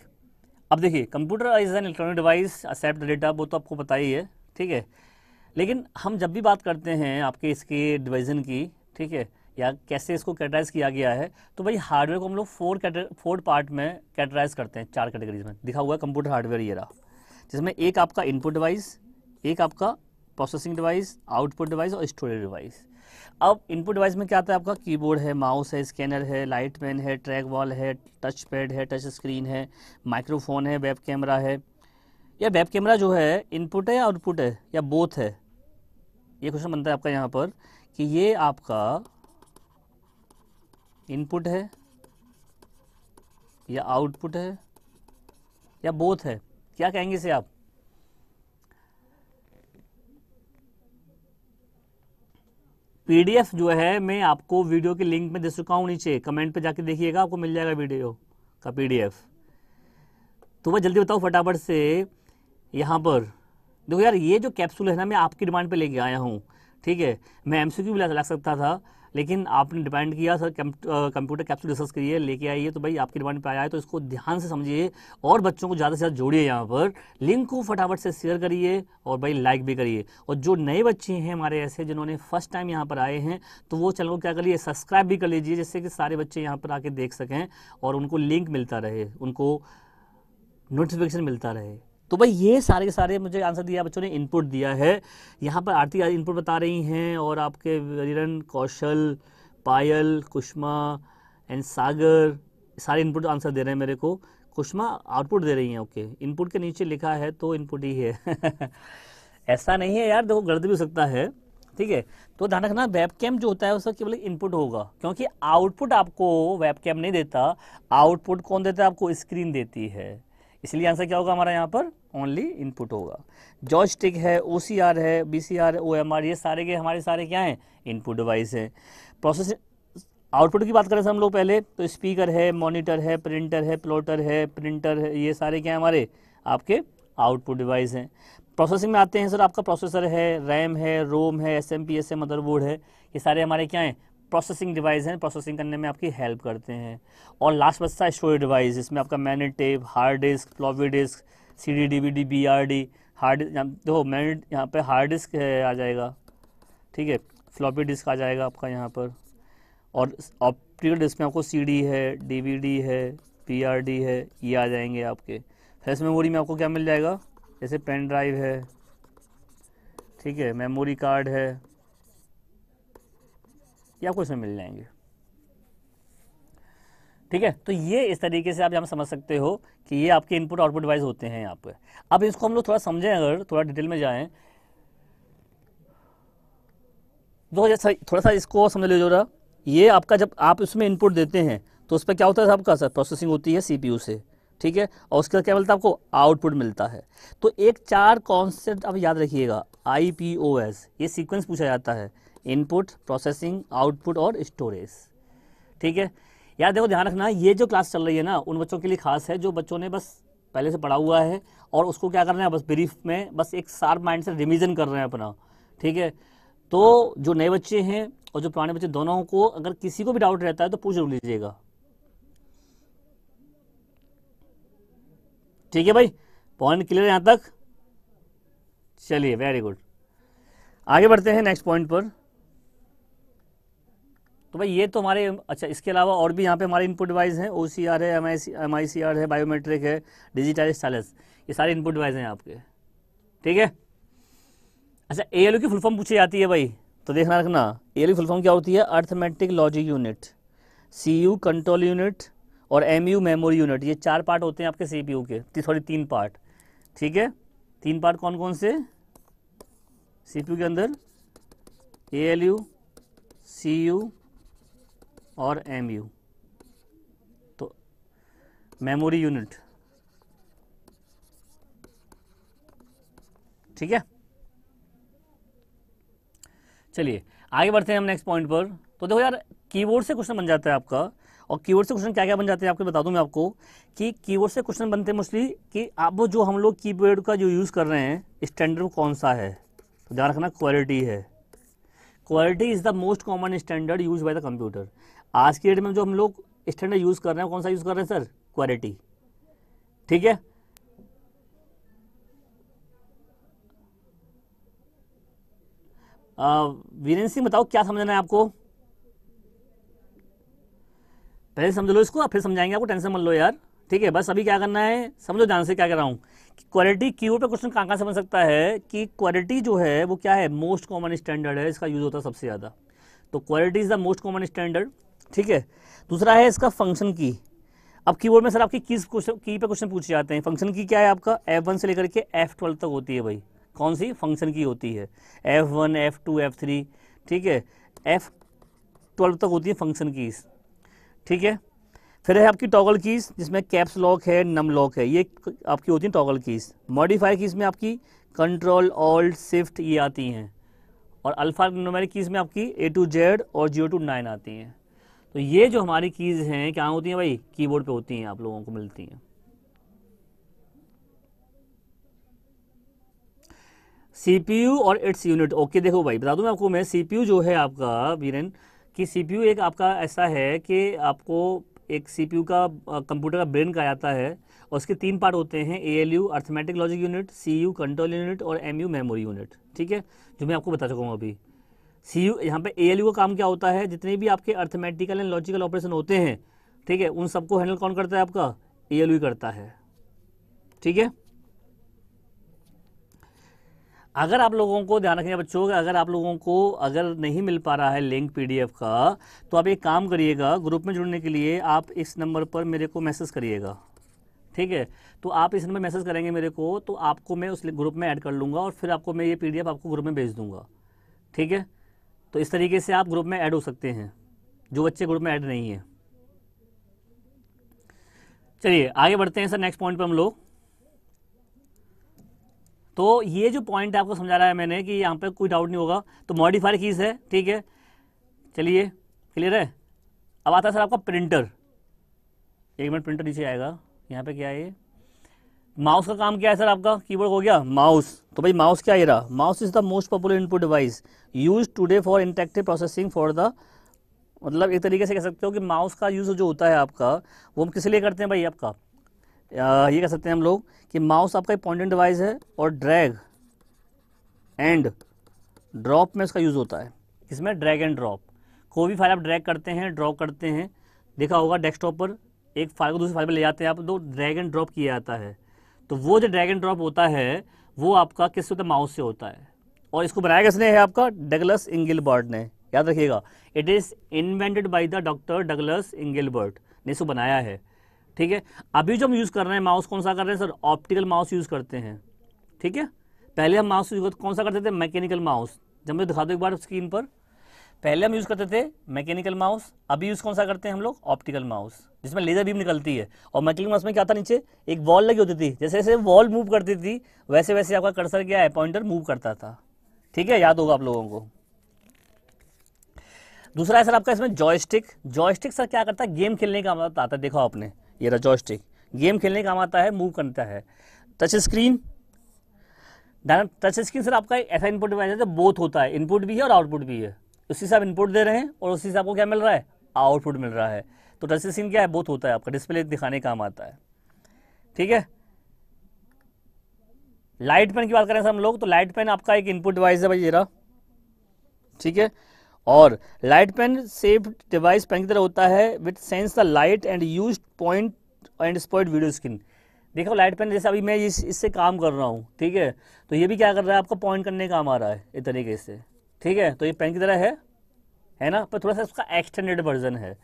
अब देखिए computer is an electronic device accept data, वो तो आपको पता ही है। ठीक है, लेकिन हम जब भी बात करते हैं आपके इसके डिवीज़न की, ठीक है, या कैसे इसको कैटेगराइज किया गया है, तो भाई हार्डवेयर को हम लोग फोर फोर पार्ट में कैटेगराइज करते हैं, चार कैटेगरीज में दिखा हुआ है कंप्यूटर हार्डवेयर ये रहा, जिसमें एक आपका इनपुट डिवाइस, एक आपका प्रोसेसिंग डिवाइस, आउटपुट डिवाइस और स्टोरेज डिवाइस। अब इनपुट डिवाइस में क्या आता है आपका कीबोर्ड है, माउस है, स्कैनर है, लाइट पेन है, ट्रैक बॉल है, टच पैड है, टच स्क्रीन है, माइक्रोफोन है, वेब कैमरा है। या वेब कैमरा जो है इनपुट है या आउटपुट है या बोथ है? ये क्वेश्चन बनता है आपका यहाँ पर कि ये आपका इनपुट है या आउटपुट है या बोथ है, क्या कहेंगे इसे आप? पीडीएफ जो है मैं आपको वीडियो के लिंक में दे चुका हूँ, नीचे कमेंट पे जाके देखिएगा, आपको मिल जाएगा वीडियो का पीडीएफ। तो वह जल्दी बताओ फटाफट से यहाँ पर। देखो यार ये जो कैप्सूल है ना मैं आपकी डिमांड पे लेके आया हूँ, ठीक है, मैं एमसीक्यू भी लगा सकता था लेकिन आपने डिपेंड किया सर कंप्यूटर कैप्सूल रिसर्च करिए लेके आइए, तो भाई आपकी डिमांड पे आया है, तो इसको ध्यान से समझिए और बच्चों को ज़्यादा से ज़्यादा जोड़िए। यहाँ पर लिंक को फटाफट से शेयर करिए और भाई लाइक भी करिए। और जो नए बच्चे हैं हमारे ऐसे जिन्होंने फर्स्ट टाइम यहाँ पर आए हैं, तो वो चैनल को क्या करिए सब्सक्राइब भी कर लीजिए, जिससे कि सारे बच्चे यहाँ पर आके देख सकें और उनको लिंक मिलता रहे, उनको नोटिफिकेशन मिलता रहे। तो भाई ये सारे के सारे मुझे आंसर दिया बच्चों ने, इनपुट दिया है यहाँ पर। आरती इनपुट बता रही हैं और आपके वीरन, कौशल, पायल, कुष्मा एंड सागर सारे इनपुट आंसर दे रहे हैं मेरे को। कुष्मा आउटपुट दे रही हैं, ओके। इनपुट के नीचे लिखा है तो इनपुट ही है ऐसा नहीं है यार, देखो गलत भी हो सकता है, ठीक है। तो ध्यान रखना वेबकैम जो होता है उसका केवल इनपुट होगा, क्योंकि आउटपुट आपको वेबकैम नहीं देता, आउटपुट कौन देता है आपको? स्क्रीन देती है। इसलिए आंसर क्या होगा हमारा यहाँ पर? ओनली इनपुट होगा। जॉयस्टिक है, ओसीआर है, बीसीआर है, ओएमआर, ये सारे के हमारे सारे क्या हैं? इनपुट डिवाइस है। प्रोसेसिंग आउटपुट की बात करें हम लोग पहले, तो स्पीकर है, मॉनिटर है, प्रिंटर है, प्लॉटर है, प्रिंटर है, ये सारे क्या हैं हमारे? आपके आउटपुट डिवाइस हैं। प्रोसेसिंग में आते हैं सर, आपका प्रोसेसर है, रैम है, रोम है, एस एम पी एस है, मदरबोर्ड है, ये सारे हमारे क्या हैं? प्रोसेसिंग डिवाइस हैं, प्रोसेसिंग करने में आपकी हेल्प करते हैं। और लास्ट बचता है स्टोरेज डिवाइस, इसमें आपका magnet tape, hard disk, floppy disk, CD, DVD, BRD, hard, देखो मैग्नेट यहाँ पे हार्ड डिस्क है आ जाएगा, ठीक है, फ्लॉपी डिस्क आ जाएगा आपका यहाँ पर। और ऑप्टिकल डिस्क में आपको सीडी है, डीवीडी है, बीआरडी है, ये आ जाएंगे आपके। फ्लैश मेमोरी में आपको क्या मिल जाएगा? जैसे पेन ड्राइव है, ठीक है, मेमोरी कार्ड है, या कुछ में मिल जाएंगे, ठीक है। तो ये इस तरीके से आप यहाँ समझ सकते हो कि ये आपके इनपुट आउटपुट डिवाइस होते हैं यहाँ पर। अब इसको हम लोग थोड़ा समझें, अगर थोड़ा डिटेल में जाएं तो थोड़ा सा इसको समझ लीजिए जरा। ये आपका जब आप इसमें इनपुट देते हैं तो उस पर क्या होता है आपका? सर प्रोसेसिंग होती है सीपीयू से, ठीक है, और उसके बाद क्या मिलता है आपको? आउटपुट मिलता है। तो एक चार कॉन्सेप्ट आप याद रखिएगा, आई पी ओ एस, ये सीक्वेंस पूछा जाता है, इनपुट, प्रोसेसिंग, आउटपुट और स्टोरेज, ठीक है। यार देखो ध्यान रखना, ये जो क्लास चल रही है ना उन बच्चों के लिए खास है जो बच्चों ने बस पहले से पढ़ा हुआ है और उसको क्या करना है, बस ब्रीफ में बस एक शार्प माइंड से रिवीजन कर रहे हैं अपना, ठीक है। तो जो नए बच्चे हैं और जो पुराने बच्चे, दोनों को अगर किसी को भी डाउट रहता है तो पूछ जरूर लीजिएगा, ठीक है भाई। पॉइंट क्लियर यहाँ तक? चलिए वेरी गुड, आगे बढ़ते हैं नेक्स्ट पॉइंट पर। तो भाई ये तो हमारे, अच्छा इसके अलावा और भी यहाँ पे हमारे इनपुट डिवाइस हैं, ओसीआर है, एमआईसीआर है, बायोमेट्रिक है, डिजिटल स्टाइलस, ये सारे इनपुट डिवाइस हैं आपके, ठीक है। अच्छा एएलयू की फुल फॉर्म पूछी जाती है भाई, तो देखना रखना एएलयू फुल फॉर्म क्या होती है? Arithmetic logic unit, CU control unit और एमयू मेमोरी यूनिट, ये चार पार्ट होते हैं आपके सीपीयू के, सॉरी तीन पार्ट, ठीक है। तीन पार्ट कौन कौन से सीपीयू के अंदर? एएलयू, सीयू और एमयू, तो मेमोरी यूनिट, ठीक है। चलिए आगे बढ़ते हैं हम नेक्स्ट पॉइंट पर। तो देखो यार कीबोर्ड से क्वेश्चन बन जाता है आपका, और कीबोर्ड से क्वेश्चन क्या क्या बन जाते हैं आपको बता दूं मैं आपको कि कीबोर्ड से क्वेश्चन बनते हैं मोस्टली कि आप जो हम लोग कीबोर्ड का जो यूज़ कर रहे हैं स्टैंडर्ड कौन सा है, तो ध्यान रखना क्वेरिटी है। QWERTY is the most common standard use by the computer. आज की डेट में जो हम लोग स्टैंडर्ड यूज़ कर रहे हैं कौन सा यूज़ कर रहे हैं सर? क्वेरिटी, ठीक है। वीरेंद्र सिंह बताओ क्या समझना है आपको, पहले समझ लो इसको फिर समझाएंगे आपको, टेंशन मत लो यार, ठीक है। बस अभी क्या करना है समझो ध्यान से, क्या कर रहा हूँ क्वालिटी क्यू पे क्वेश्चन कहाँ कहाँ समझ सकता है कि क्वालिटी जो है वो क्या है, मोस्ट कॉमन स्टैंडर्ड है, इसका यूज होता है सबसे ज़्यादा, तो quality is the most common standard, ठीक है। दूसरा है इसका फंक्शन की, अब कीबोर्ड में सर आपकी किस क्वेश्चन की पे क्वेश्चन पूछे जाते हैं, फंक्शन की क्या है आपका एफ वन से लेकर के एफ ट्वेल्व तक होती है भाई, कौन सी फंक्शन की होती है, F one F two F three ठीक है एफ ट्वेल्व तक होती है फंक्शन कीज, ठीक है। फिर है आपकी टॉगल कीज जिसमें कैप्स लॉक है नम लॉक है, ये आपकी होती है टॉगल कीज। मॉडिफायर कीज में आपकी कंट्रोल ऑल्ट शिफ्ट ये आती हैं, और अल्फा न्यूमेरिक कीज में आपकी ए टू जेड और जीरो टू नाइन आती हैं। तो ये जो हमारी कीज़ हैं क्या होती हैं भाई, कीबोर्ड पे होती हैं, आप लोगों को मिलती हैं। सीपीयू और इट्स यूनिट, ओके देखो भाई बता दूं मैं आपको, मैं सीपीयू जो है आपका वीरेन कि सीपीयू एक आपका ऐसा है कि आपको एक सीपीयू का कंप्यूटर का ब्रेन कहा जाता है, और उसके तीन पार्ट होते हैं ALU arithmetic logic unit, CU control unit और एमयू मेमोरी यूनिट, ठीक है, जो मैं आपको बता चुका हूँ अभी। सी यू यहाँ पर ए एल यू का काम क्या होता है, जितने भी आपके अर्थमेटिकल एंड लॉजिकल ऑपरेशन होते हैं, ठीक है, उन सबको हैंडल कौन करता है आपका, ए एल यू करता है, ठीक है। अगर आप लोगों को ध्यान रखिएगा बच्चों, अगर आप लोगों को अगर नहीं मिल पा रहा है लिंक पीडीएफ का, तो आप एक काम करिएगा, ग्रुप में जुड़ने के लिए आप इस नंबर पर मेरे को मैसेज करिएगा, ठीक है। तो आप इस नंबर मैसेज करेंगे मेरे को, तो आपको मैं उस ग्रुप में ऐड कर लूँगा, और फिर आपको मैं ये पीडीएफ आपको ग्रुप में भेज दूँगा, ठीक है। तो इस तरीके से आप ग्रुप में ऐड हो सकते हैं, जो बच्चे ग्रुप में ऐड नहीं है। चलिए आगे बढ़ते हैं सर नेक्स्ट पॉइंट पर हम लोग। तो ये जो पॉइंट आपको समझा रहा है मैंने कि यहाँ पे कोई डाउट नहीं होगा, तो मॉडिफायर कीज है, ठीक है, चलिए क्लियर है। अब आता है सर आपका प्रिंटर, एक मिनट प्रिंटर नीचे आएगा, यहाँ पे क्या है ये माउस का काम क्या है सर आपका, कीबोर्ड हो गया माउस, तो भाई माउस क्या है रहा, mouse is the most popular input device use today for interactive processing for the, मतलब एक तरीके से कह सकते हो कि माउस का यूज़ जो होता है आपका वो हम किस लिए करते हैं भाई आपका, आ, ये कह सकते हैं हम लोग कि माउस आपका एक पॉइंटिंग डिवाइस है, और ड्रैग एंड ड्रॉप में इसका यूज़ होता है, इसमें ड्रैग एंड ड्रॉप, कोई भी फाइल आप ड्रैग करते हैं ड्रॉप करते हैं, देखा होगा डेस्कटॉप पर एक फाइल को दूसरी फाइल पर ले जाते हैं आप, तो ड्रैग एंड ड्रॉप किया जाता है, तो वो जो ड्रैग एंड ड्रॉप होता है वो आपका किससे होता है, माउस से होता है। और इसको बनाया किसने है आपका, डगलस एंगलबर्ट ने, याद रखिएगा, it is invented by the doctor Douglas Engelbart ने इसको बनाया है, ठीक है। अभी जो हम यूज़ कर रहे हैं माउस कौन सा कर रहे हैं सर, ऑप्टिकल माउस यूज़ करते हैं, ठीक है। पहले हम माउस यूज कौन सा करते थे, मैकेनिकल माउस, जब मैं दिखा दो एक बार स्क्रीन पर, पहले हम यूज़ करते थे मैकेनिकल माउस, अभी यूज़ कौन सा करते हैं हम लोग, ऑप्टिकल माउस, जिसमें लेजर बीम निकलती है। और मैकेनिकल माउस में क्या था, नीचे एक वॉल लगी होती थी, जैसे जैसे वॉल मूव करती थी वैसे वैसे आपका कर्सर क्या है, पॉइंटर मूव करता था, ठीक है, याद होगा आप लोगों को। दूसरा है सर आपका इसमें जॉयस्टिक, जॉयस्टिक सर क्या करता है, गेम खेलने का आता है, देखा आपने ये रहा जॉयस्टिक, गेम खेलने का काम आता है, मूव करता है। Touch screen, touch screen sir आपका ऐसा इनपुट डिवाइस है जो बोथ होता है, इनपुट भी है और आउटपुट भी है, उसी से आप इनपुट दे रहे हैं और उसी से आपको क्या मिल रहा है, आउटपुट मिल रहा है। तो टच स्क्रीन क्या है, बोथ होता है, आपका डिस्प्ले दिखाने का काम आता है, ठीक है। लाइट पेन की बात करें सर हम लोग, तो लाइट पेन आपका एक इनपुट डिवाइस है भाई ये रहा, ठीक है। और light pen safe device pen की तरह होता है with sense the light and use point and spot video screen, देखो लाइट पेन जैसे अभी मैं इस इससे काम कर रहा हूँ, ठीक है, तो ये भी क्या कर रहा है आपका, पॉइंट करने का काम आ रहा है इस तरीके से, ठीक है। तो ये पेन की तरह है है ना, पर थोड़ा सा इसका एक्सटेंडेड वर्जन है।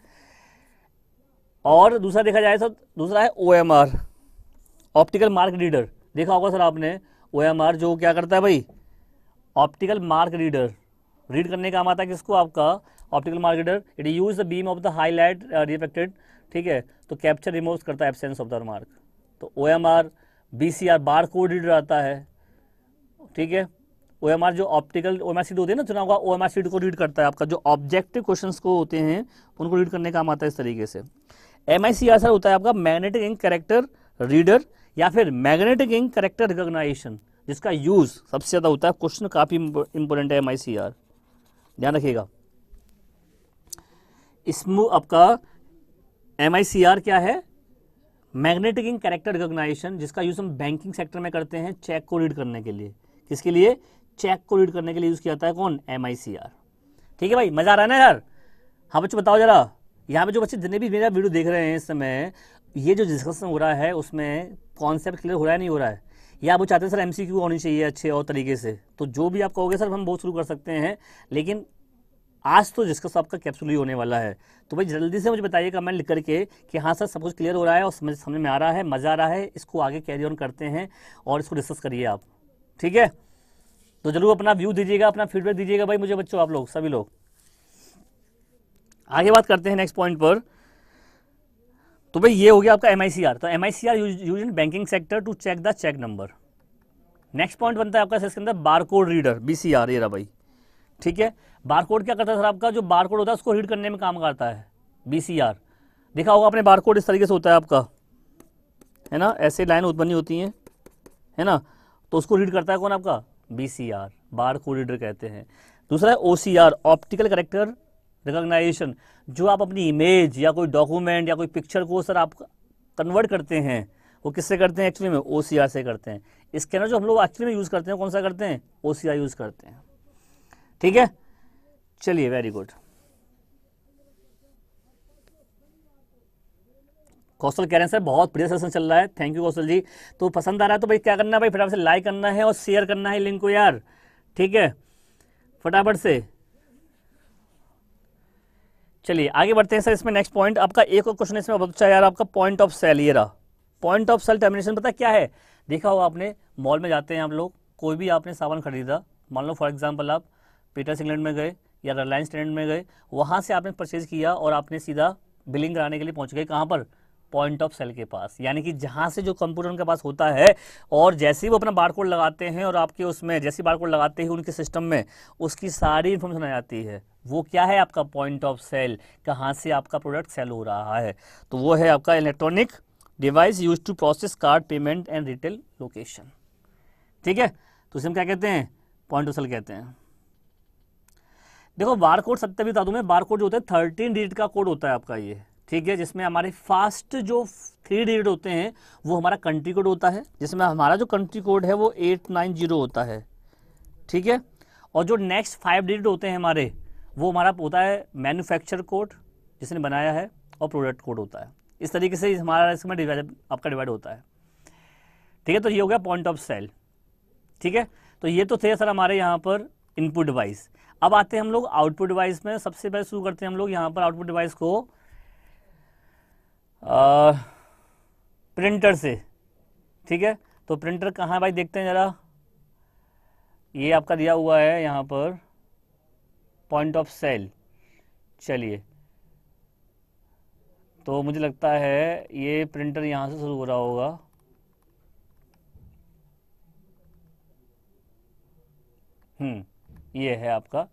और दूसरा देखा जाए तो दूसरा है O M R, optical mark reader, देखा होगा सर आपने ओ एम आर, जो क्या करता है भाई, ऑप्टिकल मार्क रीडर रीड करने का काम आता है, किसको आपका, optical mark reader, it use the beam of the highlight reflected, ठीक है, तो कैप्चर रिमूव करता है एब्सेंस ऑफ द मार्क। तो O M R, B C R bar code reader आता है, ठीक है। ओ एम आर जो optical O M R sheet होती है ना, चुना होगा, ओ एम आर सीट को रीड करता है आपका, जो ऑब्जेक्टिव क्वेश्चंस को होते हैं उनको रीड करने का काम आता है इस तरीके से। M I C R sir होता है आपका मैग्नेटिक इंक कैरेक्टर रीडर, या फिर मैग्नेटिक इंक कैरेक्टर रिकोगनाइजेशन, जिसका यूज़ सबसे ज़्यादा होता है, क्वेश्चन काफ़ी इंपॉर्टेंट है एम आई सी आर, ध्यान रखिएगा। इसमें आपका एम आई सी आर क्या है, मैग्नेटिक इंक कैरेक्टर रिकॉग्निशन, जिसका यूज हम बैंकिंग सेक्टर में करते हैं चेक को रीड करने के लिए, किसके लिए, चेक को रीड करने के लिए यूज़ किया जाता है कौन, एम आई सी आर। ठीक है भाई, मज़ा आ रहा है ना यार। हाँ बच्चों बताओ जरा, यहाँ पे जो बच्चे जितने भी मेरा वीडियो देख रहे हैं इस समय, ये जो डिस्कशन हो रहा है उसमें कॉन्सेप्ट क्लियर हो रहा है नहीं हो रहा है, या वो चाहते हैं सर एम सी क्यू होनी चाहिए अच्छे और तरीके से, तो जो भी आप कहोगे सर हम बहुत शुरू कर सकते हैं, लेकिन आज तो डिस्कस आपका कैप्सूल ही होने वाला है। तो भाई जल्दी से मुझे बताइए कमेंट लिख करके कि हाँ सर सब कुछ क्लियर हो रहा है और समझ समझ में आ रहा है, मज़ा आ रहा है, इसको आगे कैरी ऑन करते हैं और इसको डिस्कस करिए आप। ठीक है, तो जरूर अपना व्यू दीजिएगा, अपना फीडबैक दीजिएगा भाई मुझे बच्चों, आप लोग सभी लोग। आगे बात करते हैं नेक्स्ट पॉइंट पर। तो भाई ये हो गया आपका एम आई सी आर। तो M I C R use in banking sector to check the cheque number. Next point बनता है आपका इसके अंदर barcode reader, B C R. ये रहा भाई, ठीक है। बारकोड क्या करता है सर, आपका जो बारकोड होता है उसको रीड करने में काम करता है बी सी आर। देखा होगा आपने बारकोड इस तरीके से होता है आपका, है ना, ऐसे लाइन उत्पन्न होती हैं, है ना, तो उसको रीड करता है कौन आपका, B C R, barcode reader कहते हैं। दूसरा है O C R, optical character recognisation. जो आप अपनी इमेज या कोई डॉक्यूमेंट या कोई पिक्चर को सर आप कन्वर्ट करते हैं, वो किससे करते हैं एक्चुअली में, ओ सी आर से करते हैं। स्कैनर जो हम लोग एक्चुअली में यूज़ करते हैं कौन सा करते हैं, ओ सी आर यूज़ करते हैं। ठीक है, चलिए वेरी गुड। कौशल कह रहे हैं सर बहुत बढ़िया सेशन चल रहा है, थैंक यू कौशल जी। तो पसंद आ रहा है तो भाई क्या करना है भाई, फटाफट से लाइक करना है और शेयर करना है लिंक को यार। ठीक है, फटाफट से चलिए आगे बढ़ते हैं सर। इसमें नेक्स्ट पॉइंट आपका एक और क्वेश्चन इसमें बहुत अच्छा यार, आपका पॉइंट ऑफ सेल। ये रहा पॉइंट ऑफ सेल टर्मिनेशन, पता क्या है, देखा होगा आपने मॉल में जाते हैं आप लोग, कोई भी आपने सामान खरीदा, मान लो फॉर एग्जाम्पल आप पीटर्स इंग्लैंड में गए या रिलायंस ट्रेंड में गए, वहाँ से आपने परचेज़ किया और आपने सीधा बिलिंग कराने के लिए पहुँच गए कहाँ पर, पॉइंट ऑफ सेल के पास। यानी कि जहाँ से जो कंप्यूटर उनके पास होता है और जैसे ही वो अपना बारकोड लगाते हैं और आपके उसमें जैसे बारकोड लगाते ही उनके सिस्टम में उसकी सारी इन्फॉर्मेशन आ जाती है। वो क्या है आपका पॉइंट ऑफ सेल, कहाँ से आपका प्रोडक्ट सेल हो रहा है। तो वो है आपका electronic device use to process card payment and retail location. ठीक है, तो इसे हम क्या कहते हैं, पॉइंट ऑफ सेल कहते हैं। देखो बारकोड, सबसे भी बता दूँ मैं, बारकोड जो होता है थर्टीन डिजिट का कोड होता है आपका ये, ठीक है, जिसमें हमारे फास्ट जो थ्री डिजिट होते हैं वो हमारा कंट्री कोड होता है, जिसमें हमारा जो कंट्री कोड है वो एट नाइन जीरो होता है। ठीक है, और जो नेक्स्ट फाइव डिजिट होते हैं हमारे, वो हमारा होता है मैन्युफैक्चर कोड जिसने बनाया है, और प्रोडक्ट कोड होता है। इस तरीके से हमारा इसमें डिवाइड आपका डिवाइड होता है। ठीक है, तो ये हो गया पॉइंट ऑफ सेल। ठीक है, तो ये तो थे सर हमारे यहाँ पर इनपुट डिवाइस। अब आते हैं हम लोग आउटपुट डिवाइस में। सबसे पहले शुरू करते हैं हम लोग यहाँ पर आउटपुट डिवाइस को आ, प्रिंटर से। ठीक है, तो प्रिंटर कहाँ है भाई, देखते हैं ज़रा। ये आपका दिया हुआ है यहाँ पर पॉइंट ऑफ सेल। चलिए, तो मुझे लगता है ये प्रिंटर यहाँ से शुरू हो रहा होगा। हम्म ये है आपका।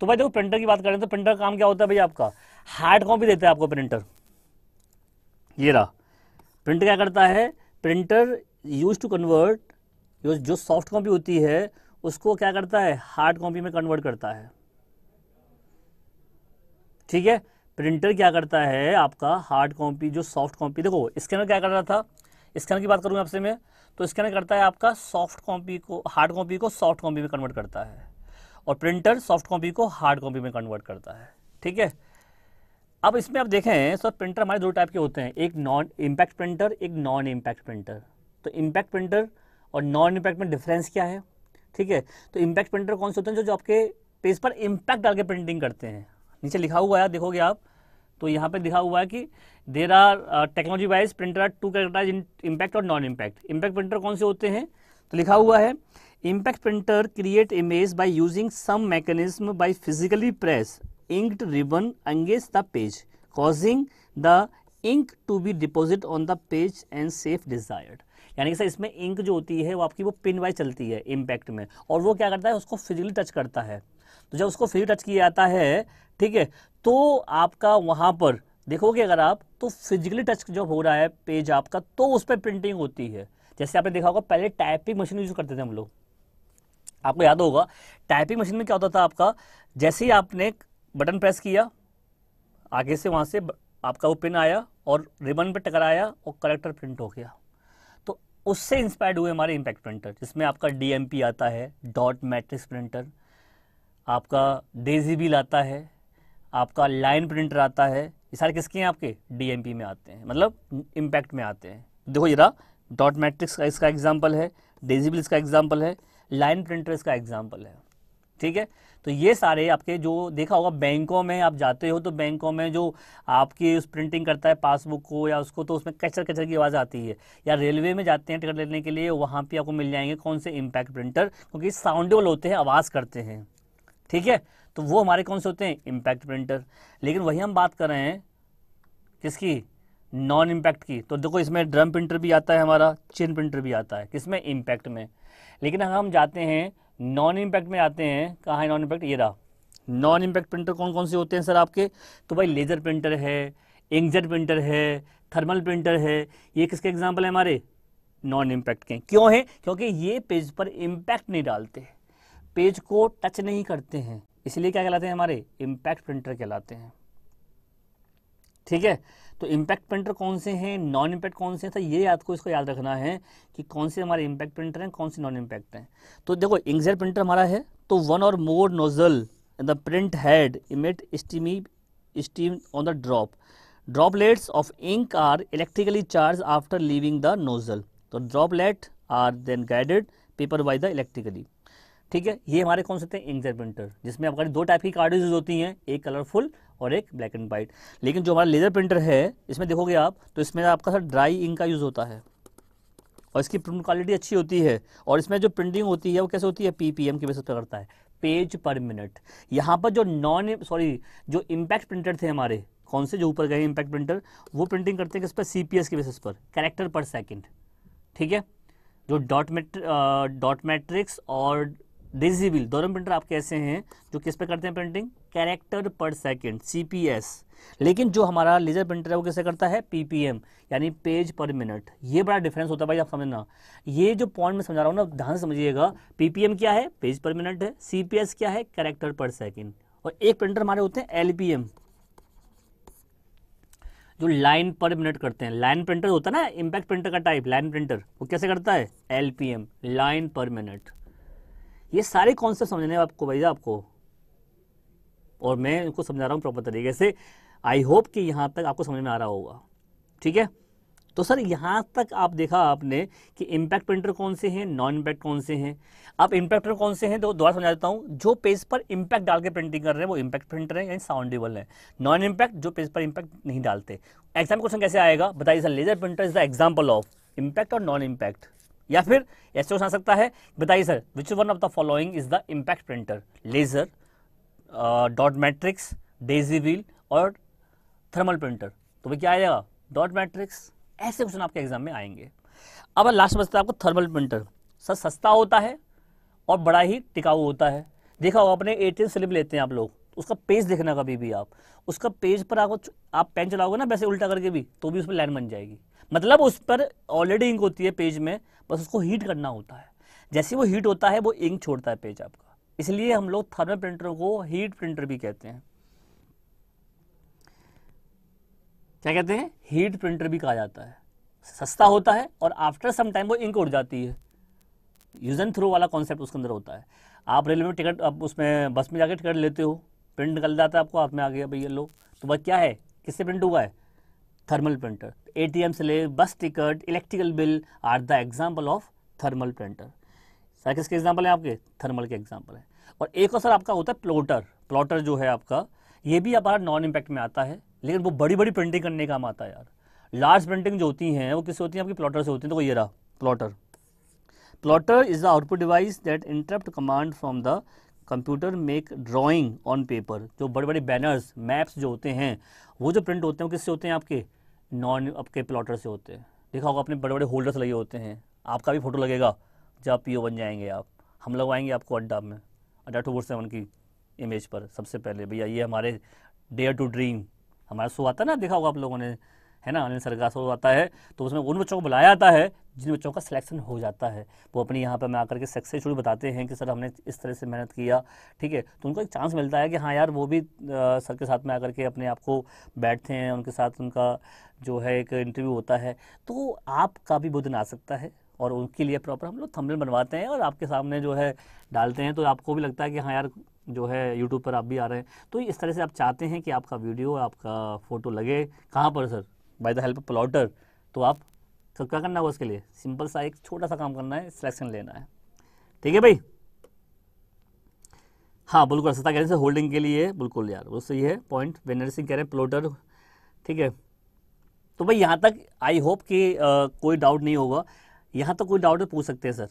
तो भाई देखो प्रिंटर की बात करें तो प्रिंटर काम क्या होता है भाई, आपका हार्ड कॉपी देता है आपको प्रिंटर। ये रहा प्रिंटर, क्या करता है प्रिंटर, यूज टू कन्वर्ट जो सॉफ्ट कॉपी होती है उसको क्या करता है, हार्ड कॉपी में कन्वर्ट करता है। ठीक है, प्रिंटर क्या करता है आपका हार्ड कॉपी जो सॉफ्ट कॉपी, देखो स्कैनर क्या कर रहा था, स्कैनर की बात करूँगा आपसे मैं, तो स्कैनर करता है आपका सॉफ्ट कॉपी को, हार्ड कॉपी को सॉफ्ट कॉपी में कन्वर्ट करता है, और प्रिंटर सॉफ्ट कॉपी को हार्ड कॉपी में कन्वर्ट करता है। ठीक है, अब इसमें आप देखें सर प्रिंटर हमारे दो टाइप के होते हैं, एक नॉन इम्पैक्ट प्रिंटर, एक नॉन इम्पैक्ट प्रिंटर। तो इम्पैक्ट प्रिंटर और नॉन इम्पैक्ट में डिफरेंस क्या है। ठीक है, तो इम्पैक्ट प्रिंटर कौन से होते हैं, जो जो आपके पेज पर इम्पैक्ट डाल के प्रिंटिंग करते हैं। नीचे लिखा हुआ है देखोगे आप, तो यहाँ पर लिखा हुआ है कि there are technology wise printer are to characterise in impact और नॉन इम्पैक्ट। इम्पैक्ट प्रिंटर कौन से होते हैं, तो लिखा हुआ है impact printer create image by using some mechanism by physically press inked ribbon engage the page causing the ink to be deposit on the page and safe desired. यानी कि सर इसमें इंक जो होती है वो आपकी वो पिन वाइज चलती है इम्पैक्ट में, और वो क्या करता है उसको फिजिकली टच करता है। तो जब उसको फिजिकली टच किया जाता है, ठीक है, तो आपका वहाँ पर देखोगे अगर आप, तो फिजिकली टच जब हो रहा है पेज आपका तो उस पर प्रिंटिंग होती है। जैसे आपने देखा होगा पहले टाइपिंग मशीन यूज करते थे हम लोग, आपको याद होगा टाइपिंग मशीन में क्या होता था आपका, जैसे ही आपने बटन प्रेस किया आगे से वहाँ से आपका वो पिन आया और रिबन पे टकराया और करेक्टर प्रिंट हो गया। तो उससे इंस्पायर्ड हुए हमारे इम्पैक्ट प्रिंटर, जिसमें आपका डीएमपी आता है, डॉट मैट्रिक्स प्रिंटर, आपका डेजी बिल आता है, आपका लाइन प्रिंटर आता है। ये सारे किसके हैं आपके? डीएमपी में आते हैं, मतलब इम्पैक्ट में आते हैं। देखो जरा, डॉट मैट्रिक्स का इसका एग्जाम्पल है, डेजी बिल इसका एग्जाम्पल है, लाइन प्रिंटर इसका एग्जाम्पल है। ठीक है, तो ये सारे आपके जो देखा होगा बैंकों में आप जाते हो तो बैंकों में जो आपकी उस प्रिंटिंग करता है पासबुक को या उसको, तो उसमें कचर कचर की आवाज़ आती है, या रेलवे में जाते हैं टिकट लेने के लिए, वहाँ पे आपको मिल जाएंगे कौन से इम्पैक्ट प्रिंटर, क्योंकि साउंडेबल होते हैं, आवाज़ करते हैं। ठीक है, तो वो हमारे कौन से होते हैं? Impact printer. लेकिन वही हम बात कर रहे हैं किसकी? नॉन इम्पैक्ट की। तो देखो इसमें ड्रम प्रिंटर भी आता है हमारा, चिन प्रिंटर भी आता है, किसमें? इम्पैक्ट में। लेकिन अगर हम जाते हैं नॉन इम्पैक्ट में, आते हैं कहाँ है नॉन इम्पैक्ट? ये रहा नॉन इम्पैक्ट प्रिंटर। कौन कौन से होते हैं सर आपके? तो भाई लेज़र प्रिंटर है, इंकजेट प्रिंटर है, थर्मल प्रिंटर है। ये किसके एग्जाम्पल है हमारे? नॉन इम्पैक्ट के। क्यों है? क्योंकि ये पेज पर इम्पैक्ट नहीं डालते, पेज को टच नहीं करते हैं, इसलिए क्या कहलाते हैं हमारे? इम्पैक्ट प्रिंटर कहलाते हैं। ठीक है, तो इम्पैक्ट प्रिंटर कौन से हैं, नॉन इम्पैक्ट कौन से हैं, तो ये आपको इसको याद रखना है कि कौन से हमारे इम्पैक्ट प्रिंटर हैं, कौन से नॉन इम्पैक्ट हैं। तो देखो इंकजेट प्रिंटर हमारा है, तो वन और more nozzle the print head emit steamy steam on the drop, droplets of ink are electrically charge after leaving the nozzle, तो droplet are then guided paper by the electrically. ठीक है, ये हमारे कौन से होते हैं? इंकजेट प्रिंटर, जिसमें आपका दो टाइप की कार्ड्स यूज होती हैं, एक कलरफुल और एक ब्लैक एंड वाइट। लेकिन जो हमारा लेजर प्रिंटर है, इसमें देखोगे आप तो इसमें आपका सर ड्राई इंक का यूज़ होता है और इसकी प्रिंट क्वालिटी अच्छी होती है, और इसमें जो प्रिंटिंग होती है वो कैसे होती है? पीपीएम की बेसिस पर करता है, पेज पर मिनट। यहाँ पर जो नॉन सॉरी जो इम्पैक्ट प्रिंटर थे हमारे, कौन से जो ऊपर गए इम्पैक्ट प्रिंटर, वो प्रिंटिंग करते हैं किस पर? सीपीएस के बेसिस पर, कैरेक्टर पर सेकेंड। ठीक है, जो डॉट मैट्रिक्स डॉट मैट्रिक्स और डिजिबल दोनों प्रिंटर आपके ऐसे हैं जो किस पे करते हैं printing? Character per second, CPS. लेकिन जो हमारा लेजर प्रिंटर है वो कैसे करता है? पीपीएम, यानी पेज पर मिनट। ये बड़ा डिफरेंस होता है भाई, आप समझना। ये जो पॉइंट में समझा रहा हूँ ना, ध्यान समझिएगा। पीपीएम क्या है? पेज पर मिनट है। सीपीएस क्या है? Character per second. और एक प्रिंटर हमारे होते हैं एलपीएम, जो लाइन पर मिनट करते हैं। लाइन प्रिंटर होता है ना इम्पैक्ट प्रिंटर का टाइप, लाइन प्रिंटर, वो कैसे करता है? LPM, line per minute. ये सारे कॉन्सेप्ट समझने हैं आपको भैया, आपको, और मैं इनको समझा रहा हूँ प्रॉपर तरीके से। आई होप कि यहाँ तक आपको समझ में आ रहा होगा। ठीक है, तो सर यहाँ तक आप देखा आपने कि इम्पैक्ट प्रिंटर कौन से हैं, नॉन इम्पैक्ट कौन से हैं। अब इम्पैक्ट प्रिंटर कौन से हैं तो दोबारा समझा देता हूँ। जो पेज पर इम्पैक्ट डाल के प्रिंटिंग कर रहे हैं वो इम्पैक्ट प्रिंटर है, यानी साउंडेबल है। नॉन इम्पैक्ट जो पेज पर इम्पैक्ट नहीं डालते। एग्जाम क्वेश्चन कैसे आएगा बताइए sir? Laser printer is the example of impact और नॉन इम्पैक्ट, या फिर ऐसे क्वेश्चन आ सकता है, बताइए sir which one of the following is the impact printer? Laser, dot matrix, daisy wheel और थर्मल प्रिंटर। तो भाई क्या आ जाएगा? Dot matrix. ऐसे क्वेश्चन आपके एग्जाम में आएंगे। अब लास्ट बचता है आपको थर्मल प्रिंटर। सर सस्ता होता है और बड़ा ही टिकाऊ होता है। देखा होगा अपने एटीएम स्लिप लेते हैं आप लोग, उसका पेज देखना कभी भी आप, उसका पेज पर आपको आप पेन चलाओगे ना वैसे उल्टा करके भी, तो भी उस पर लाइन बन जाएगी। मतलब उस पर ऑलरेडी इंक होती है पेज में, बस उसको हीट करना होता है। जैसे वो हीट होता है वो इंक छोड़ता है पेज आपका, इसलिए हम लोग थर्मल प्रिंटर को हीट प्रिंटर भी कहते हैं। क्या कहते हैं? हीट प्रिंटर भी कहा जाता है। सस्ता होता है और आफ्टर सम टाइम वो इंक उड़ जाती है। यूज एंड थ्रो वाला कॉन्सेप्ट उसके अंदर होता है। आप रेलवे में टिकट, आप उसमें बस में जाके टिकट लेते हो, प्रिंट निकल जाता है आपको हाथ में आ गया भैया लो, तो वह क्या है? किससे प्रिंट हुआ है? Thermal printer. एटीएम से ले bus ticket, electrical bill are the example of thermal printer. Sir किसके एग्जाम्पल हैं आपके? थर्मल के एग्जाम्पल हैं। और एक और सर आपका होता है प्लॉटर। प्लॉटर जो है आपका, ये भी हमारा नॉन इम्पैक्ट में आता है, लेकिन वो बड़ी बड़ी प्रिंटिंग करने का काम आता है यार। लार्ज प्रिंटिंग जो होती हैं वो किससे होती है? आपकी प्लॉटर से होती है। तो ये रहा plotter. Plotter is the output device that interrupt command from the computer make drawing on paper. जो बड़े बड़े बैनर्स, मैप्स जो होते हैं, वो जो प्रिंट होते हैं वो किससे होते हैं आपके? नॉन आपके प्लॉटर से होते हैं। देखा होगा अपने बड़े बड़े होल्डर्स लगे होते हैं, आपका भी फोटो लगेगा जब आप पीओ बन जाएंगे। आप हम लगवाएंगे आपको अड्डा में, अड्डा टू फोर सेवन की इमेज पर सबसे पहले। भैया ये हमारे डेयर टू ड्रीम हमारा शो आता है ना, देखा होगा आप लोगों ने, है ना, अनिल सर का शो आता है। तो उसमें उन बच्चों को बुलाया जाता है जिन बच्चों का सिलेक्शन हो जाता है। वो अपने यहाँ पर मैं आकर के सक्सेस स्टोरी बताते हैं कि सर हमने इस तरह से मेहनत किया। ठीक है, तो उनको एक चांस मिलता है कि हाँ यार वो भी आ, सर के साथ में आकर के अपने आप को बैठते हैं, उनके साथ उनका जो है एक इंटरव्यू होता है। तो आपका भी वो दिन आ सकता है, और उनके लिए प्रॉपर हम लोग थंबनेल बनवाते हैं और आपके सामने जो है डालते हैं, तो आपको भी लगता है कि हाँ यार जो है यूट्यूब पर आप भी आ रहे हैं। तो इस तरह से आप चाहते हैं कि आपका वीडियो आपका फ़ोटो लगे कहाँ पर sir, by the help of plotter. तो आप तो क्या करना होगा उसके लिए, सिंपल सा एक छोटा सा काम करना है, सिलेक्शन लेना है, ठीक है भाई। हाँ बिल्कुल, सस्ता कह रहे हैं होल्डिंग के लिए, बिल्कुल यार वो सही है पॉइंट। वेनर सिंह कह रहे हैं प्लॉटर, ठीक है। तो भाई यहाँ तक आई होप कि आ, कोई डाउट नहीं होगा। यहाँ तक तो कोई डाउट पूछ सकते हैं सर,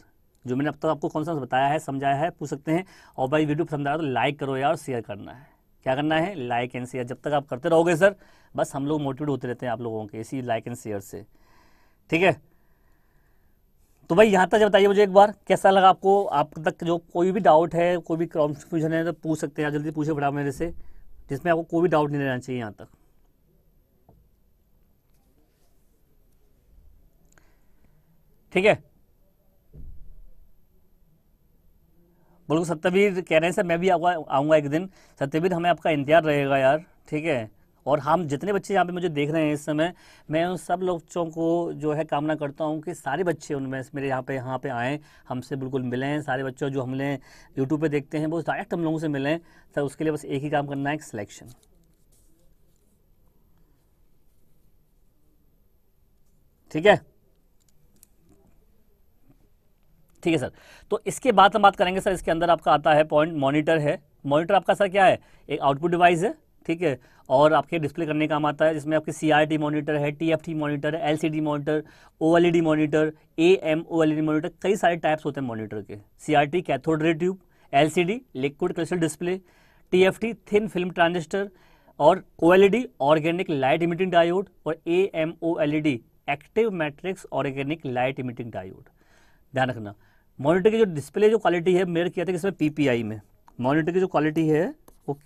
जो मैंने अब तक तो आपको कॉन्सेप्ट बताया है समझाया है पूछ सकते हैं। और भाई वीडियो पसंद आ रहा है तो लाइक करो यार और शेयर करना है, क्या करना है लाइक एंड शेयर। जब तक आप करते रहोगे सर बस हम लोग मोटिवेट होते रहते हैं आप लोगों के इसी लाइक एंड शेयर से, ठीक है। तो भाई यहाँ तक बताइए मुझे एक बार कैसा लगा आपको, आप तक जो कोई भी डाउट है कोई भी कॉन्फ्यूजन है तो पूछ सकते हैं, जल्दी पूछे फटाफट मेरे से, जिसमें आपको कोई भी डाउट नहीं रहना चाहिए यहाँ तक। ठीक है बिल्कुल, सत्यवीर कह रहे हैं सर मैं भी आऊँगा एक दिन। सत्यवीर हमें आपका इंतजार रहेगा यार, ठीक है। और हम जितने बच्चे यहाँ पे मुझे देख रहे हैं इस समय, मैं उन सब बच्चों को जो है कामना करता हूँ कि सारे बच्चे उनमें मेरे यहाँ पे यहाँ पे आएँ, हमसे बिल्कुल मिलें। सारे बच्चों जो हमने यूट्यूब पे देखते हैं वो डायरेक्ट हम लोगों से मिलें सर। उसके लिए बस एक ही काम करना है, एक सिलेक्शन। ठीक है ठीक है सर। तो इसके बाद हम बात करेंगे सर, इसके अंदर आपका आता है पॉइंट मॉनिटर है। मॉनिटर आपका सर क्या है, एक आउटपुट डिवाइस है, ठीक है। और आपके डिस्प्ले करने काम आता है, जिसमें आपके सी आर टी मॉनिटर है, टी एफ टी मॉनिटर है, L C D monitor, O L E D monitor, A M O L E D monitor, कई सारे टाइप्स होते हैं मॉनिटर के। C R T cathode ray tube, L C D liquid crystal display, T F T thin film transistor, और O L E D organic light emitting diode, और A M O L E D active matrix organic light emitting diode. ध्यान रखना monitor की जो display जो quality है mayor किया था किसमें, पी पी आई में। मॉनिटर की जो क्वालिटी है वो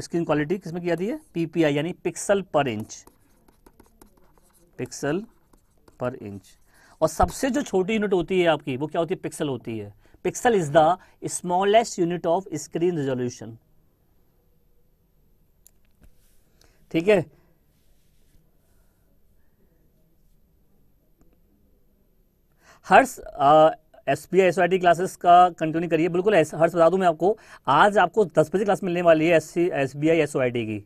स्क्रीन क्वालिटी किसमें की जाती है, पीपीआई यानी पिक्सल पर इंच, पिक्सल पर इंच। और सबसे जो छोटी यूनिट होती है आपकी वो क्या होती है, पिक्सल होती है। Pixel is the smallest unit of screen resolution, ठीक है। Harsh S P I S I T classes का कंटिन्यू करिए, बिल्कुल। हर्ष बता दूं मैं आपको, आज आपको दस बजे क्लास मिलने वाली है S C S B I S I T की।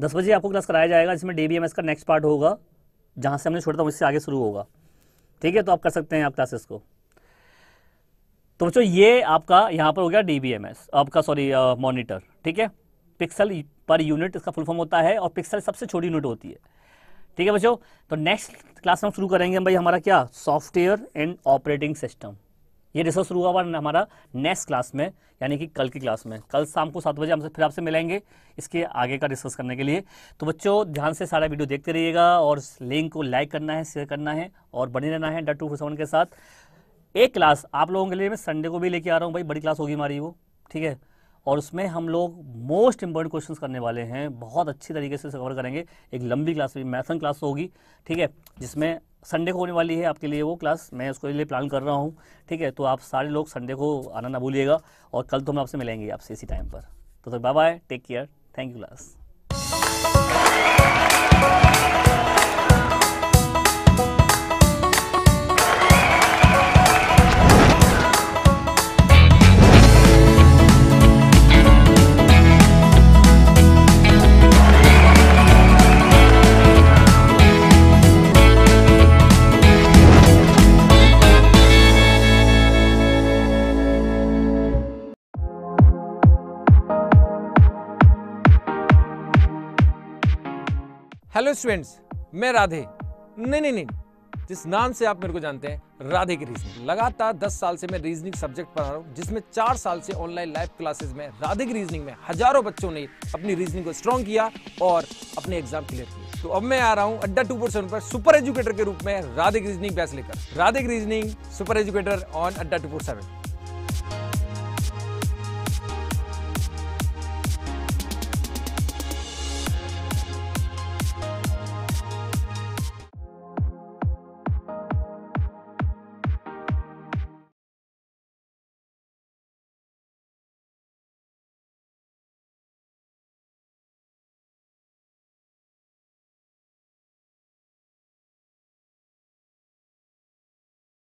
दस बजे आपको क्लास कराया जाएगा, जिसमें डी बी एम एस का नेक्स्ट पार्ट होगा, जहां से हमने छोड़ा था उससे आगे शुरू होगा, ठीक है। तो आप कर सकते हैं आप क्लासेस को। तो बच्चों ये आपका यहाँ पर हो गया डी बी एम एस आपका, सॉरी मॉनिटर, ठीक है। पिक्सल पर यूनिट इसका फुल फॉर्म होता है, और पिक्सल सबसे छोटी यूनिट होती है, ठीक है बच्चों। तो नेक्स्ट क्लास में हम शुरू करेंगे भाई हमारा क्या, सॉफ्टवेयर एंड ऑपरेटिंग सिस्टम। ये रिसर्च शुरू हुआ हमारा नेक्स्ट क्लास में, यानी कि कल की क्लास में। कल शाम को सात बजे हमसे फिर आपसे मिलेंगे इसके आगे का डिस्कस करने के लिए। तो बच्चों ध्यान से सारा वीडियो देखते रहिएगा, और लिंक को लाइक करना है, शेयर करना है, और बने रहना है अड्डा टू फोर सेवन के साथ। एक क्लास आप लोगों के लिए मैं संडे को भी लेके आ रहा हूँ भाई, बड़ी क्लास होगी हमारी वो, ठीक है। और उसमें हम लोग मोस्ट इंपॉर्टेंट क्वेश्चंस करने वाले हैं, बहुत अच्छी तरीके से कवर करेंगे। एक लंबी क्लास भी मैराथन क्लास होगी, ठीक है, जिसमें संडे को होने वाली है आपके लिए वो क्लास। मैं उसके लिए प्लान कर रहा हूँ, ठीक है। तो आप सारे लोग संडे को आना ना भूलिएगा, और कल तो हम आपसे मिलेंगे आपसे इसी टाइम पर। तो sir bye bye, take care, thank you class. Hello students, मैं राधे, नहीं नहीं नहीं जिस नाम से आप मेरे को जानते हैं, राधे की रीजनिंग। लगातार दस साल से मैं रीजनिंग सब्जेक्ट पढ़ा रहा हूँ, जिसमें चार साल से ऑनलाइन लाइव क्लासेस में राधे की रीजनिंग में हजारों बच्चों ने अपनी रीजनिंग को स्ट्रॉन्ग किया और अपने एग्जाम क्लियर किए। तो अब मैं आ रहा हूँ अड्डा टू फोर सेवन पर सुपर एजुकेटर के रूप में राधे की रीजनिंग बैच लेकर। राधे की reasoning super educator on Adda two four seven.